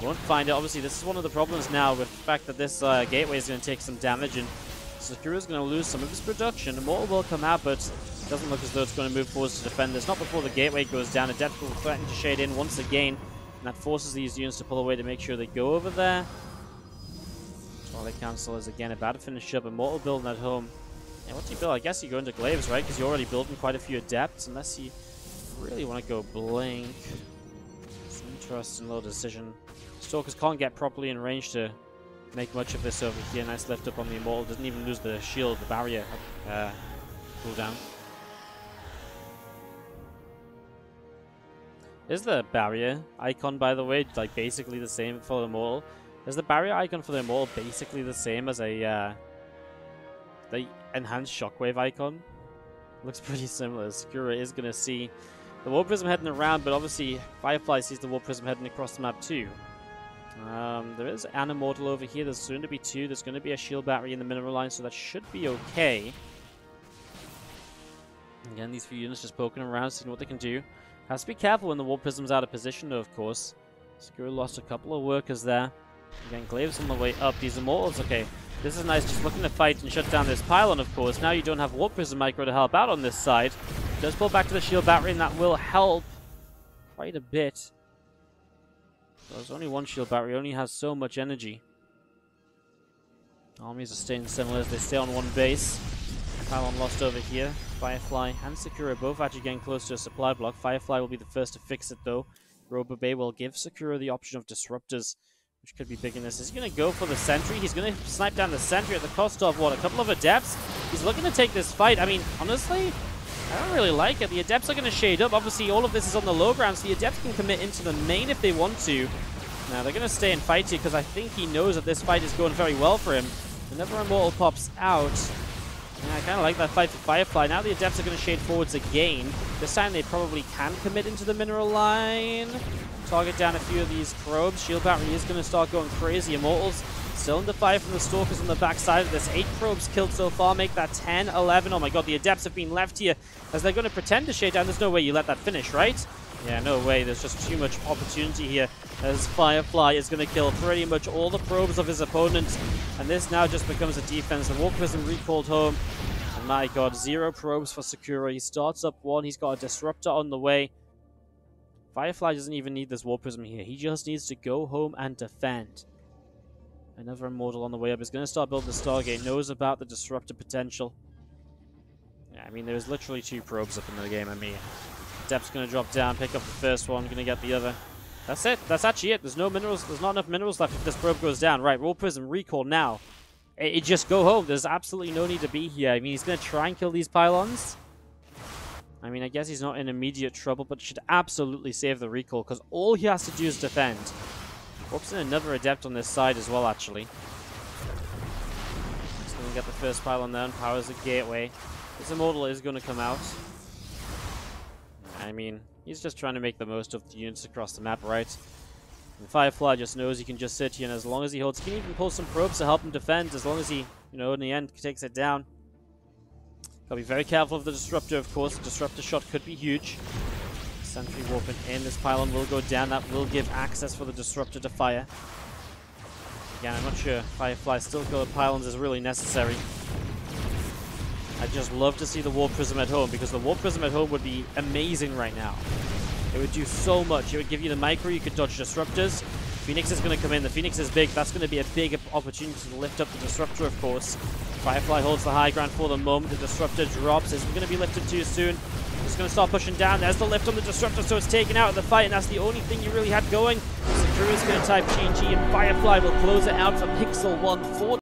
won't find it. Obviously, this is one of the problems now with the fact that this gateway is going to take some damage, and Sakura's going to lose some of his production. Immortal will come out, but doesn't look as though it's going to move forwards to defend this. Not before the gateway goes down. Adept will threaten to shade in once again, and that forces these units to pull away to make sure they go over there. Twilight Council is again about to finish up. Immortal building at home. And yeah, what do you build? I guess you go into Glaives, right? Because you're already building quite a few Adepts, unless you really want to go Blink. Some trust and low decision. Stalkers can't get properly in range to make much of this over here. Nice left up on the Immortal. Doesn't even lose the shield, the barrier cooldown. Is the barrier icon, by the way, like basically the same for the Immortal? Is the barrier icon for the Immortal basically the same as a the enhanced shockwave icon? Looks pretty similar. Sakura is gonna see the War Prism heading around, but obviously Firefly sees the War Prism heading across the map too. There is an Immortal over here. There's soon to be two. There's gonna be a shield battery in the mineral line, so that should be okay. Again, these few units just poking around, seeing what they can do. Has to be careful when the War Prism's out of position, though, of course. Sakura lost a couple of workers there. Again, Glaive's on the way up. These Immortals, okay. This is nice, just looking to fight and shut down this pylon, of course. Now you don't have War Prism Micro to help out on this side. Just pull back to the shield battery, and that will help quite a bit. There's only one shield battery, only has so much energy. Armies are staying similar as they stay on one base. Pylon lost over here. Firefly and Sakura both actually getting close to a supply block. Firefly will be the first to fix it, though. Robobe will give Sakura the option of disruptors, which could be big in this. Is he going to go for the sentry? He's going to snipe down the sentry at the cost of, what, a couple of adepts? He's looking to take this fight. I mean, honestly, I don't really like it. The adepts are going to shade up. Obviously, all of this is on the low ground, so the adepts can commit into the main if they want to. Now, they're going to stay and fight here because I think he knows that this fight is going very well for him. Whenever Immortal pops out... Yeah, I kind of like that fight for Firefly. Now the adepts are going to shade forwards again. This time they probably can commit into the mineral line. Target down a few of these probes. Shield battery is going to start going crazy. Immortals still under fire from the Stalkers on the backside of this. 8 probes killed so far. Make that 10, 11. Oh my god, the adepts have been left here as they're going to pretend to shade down. There's no way you let that finish, right? Yeah, no way. There's just too much opportunity here as Firefly is going to kill pretty much all the probes of his opponent. And this now just becomes a defense. The War Prism recalled home. And my god, 0 probes for Sakura. He starts up 1. He's got a disruptor on the way. Firefly doesn't even need this War Prism here. He just needs to go home and defend. Another Immortal on the way up. He's going to start building the Stargate. Knows about the disruptor potential. Yeah, I mean, there's literally 2 probes up in the game. I mean... Adept's going to drop down, pick up the first one, going to get the other. That's it. That's actually it. There's no minerals. There's not enough minerals left if this probe goes down. Right, War Prism, recall now. It just go home. There's absolutely no need to be here. I mean, he's going to try and kill these pylons. I mean, I guess he's not in immediate trouble, but should absolutely save the recall because all he has to do is defend. Whoops, and another adept on this side as well, actually. He's going to get the first pylon there and powers the gateway. This Immortal is going to come out. I mean, he's just trying to make the most of the units across the map, right? And Firefly just knows he can just sit here, and as long as he holds, he can even pull some probes to help him defend, as long as he, you know, in the end, takes it down. Gotta be very careful of the disruptor, of course. The disruptor shot could be huge. Sentry warping in. This pylon will go down. That will give access for the disruptor to fire. Again, I'm not sure Firefly still going pylons is really necessary. I'd just love to see the War Prism at home, because the War Prism at home would be amazing right now. It would do so much. It would give you the micro, you could dodge disruptors. Phoenix is going to come in. The Phoenix is big. That's going to be a big opportunity to lift up the disruptor, of course. Firefly holds the high ground for the moment. The disruptor drops. It's going to be lifted too soon. It's going to start pushing down. There's the lift on the disruptor, so it's taken out of the fight, and that's the only thing you really had going. Sakura is going to type GG, and Firefly will close it out for Pixel One.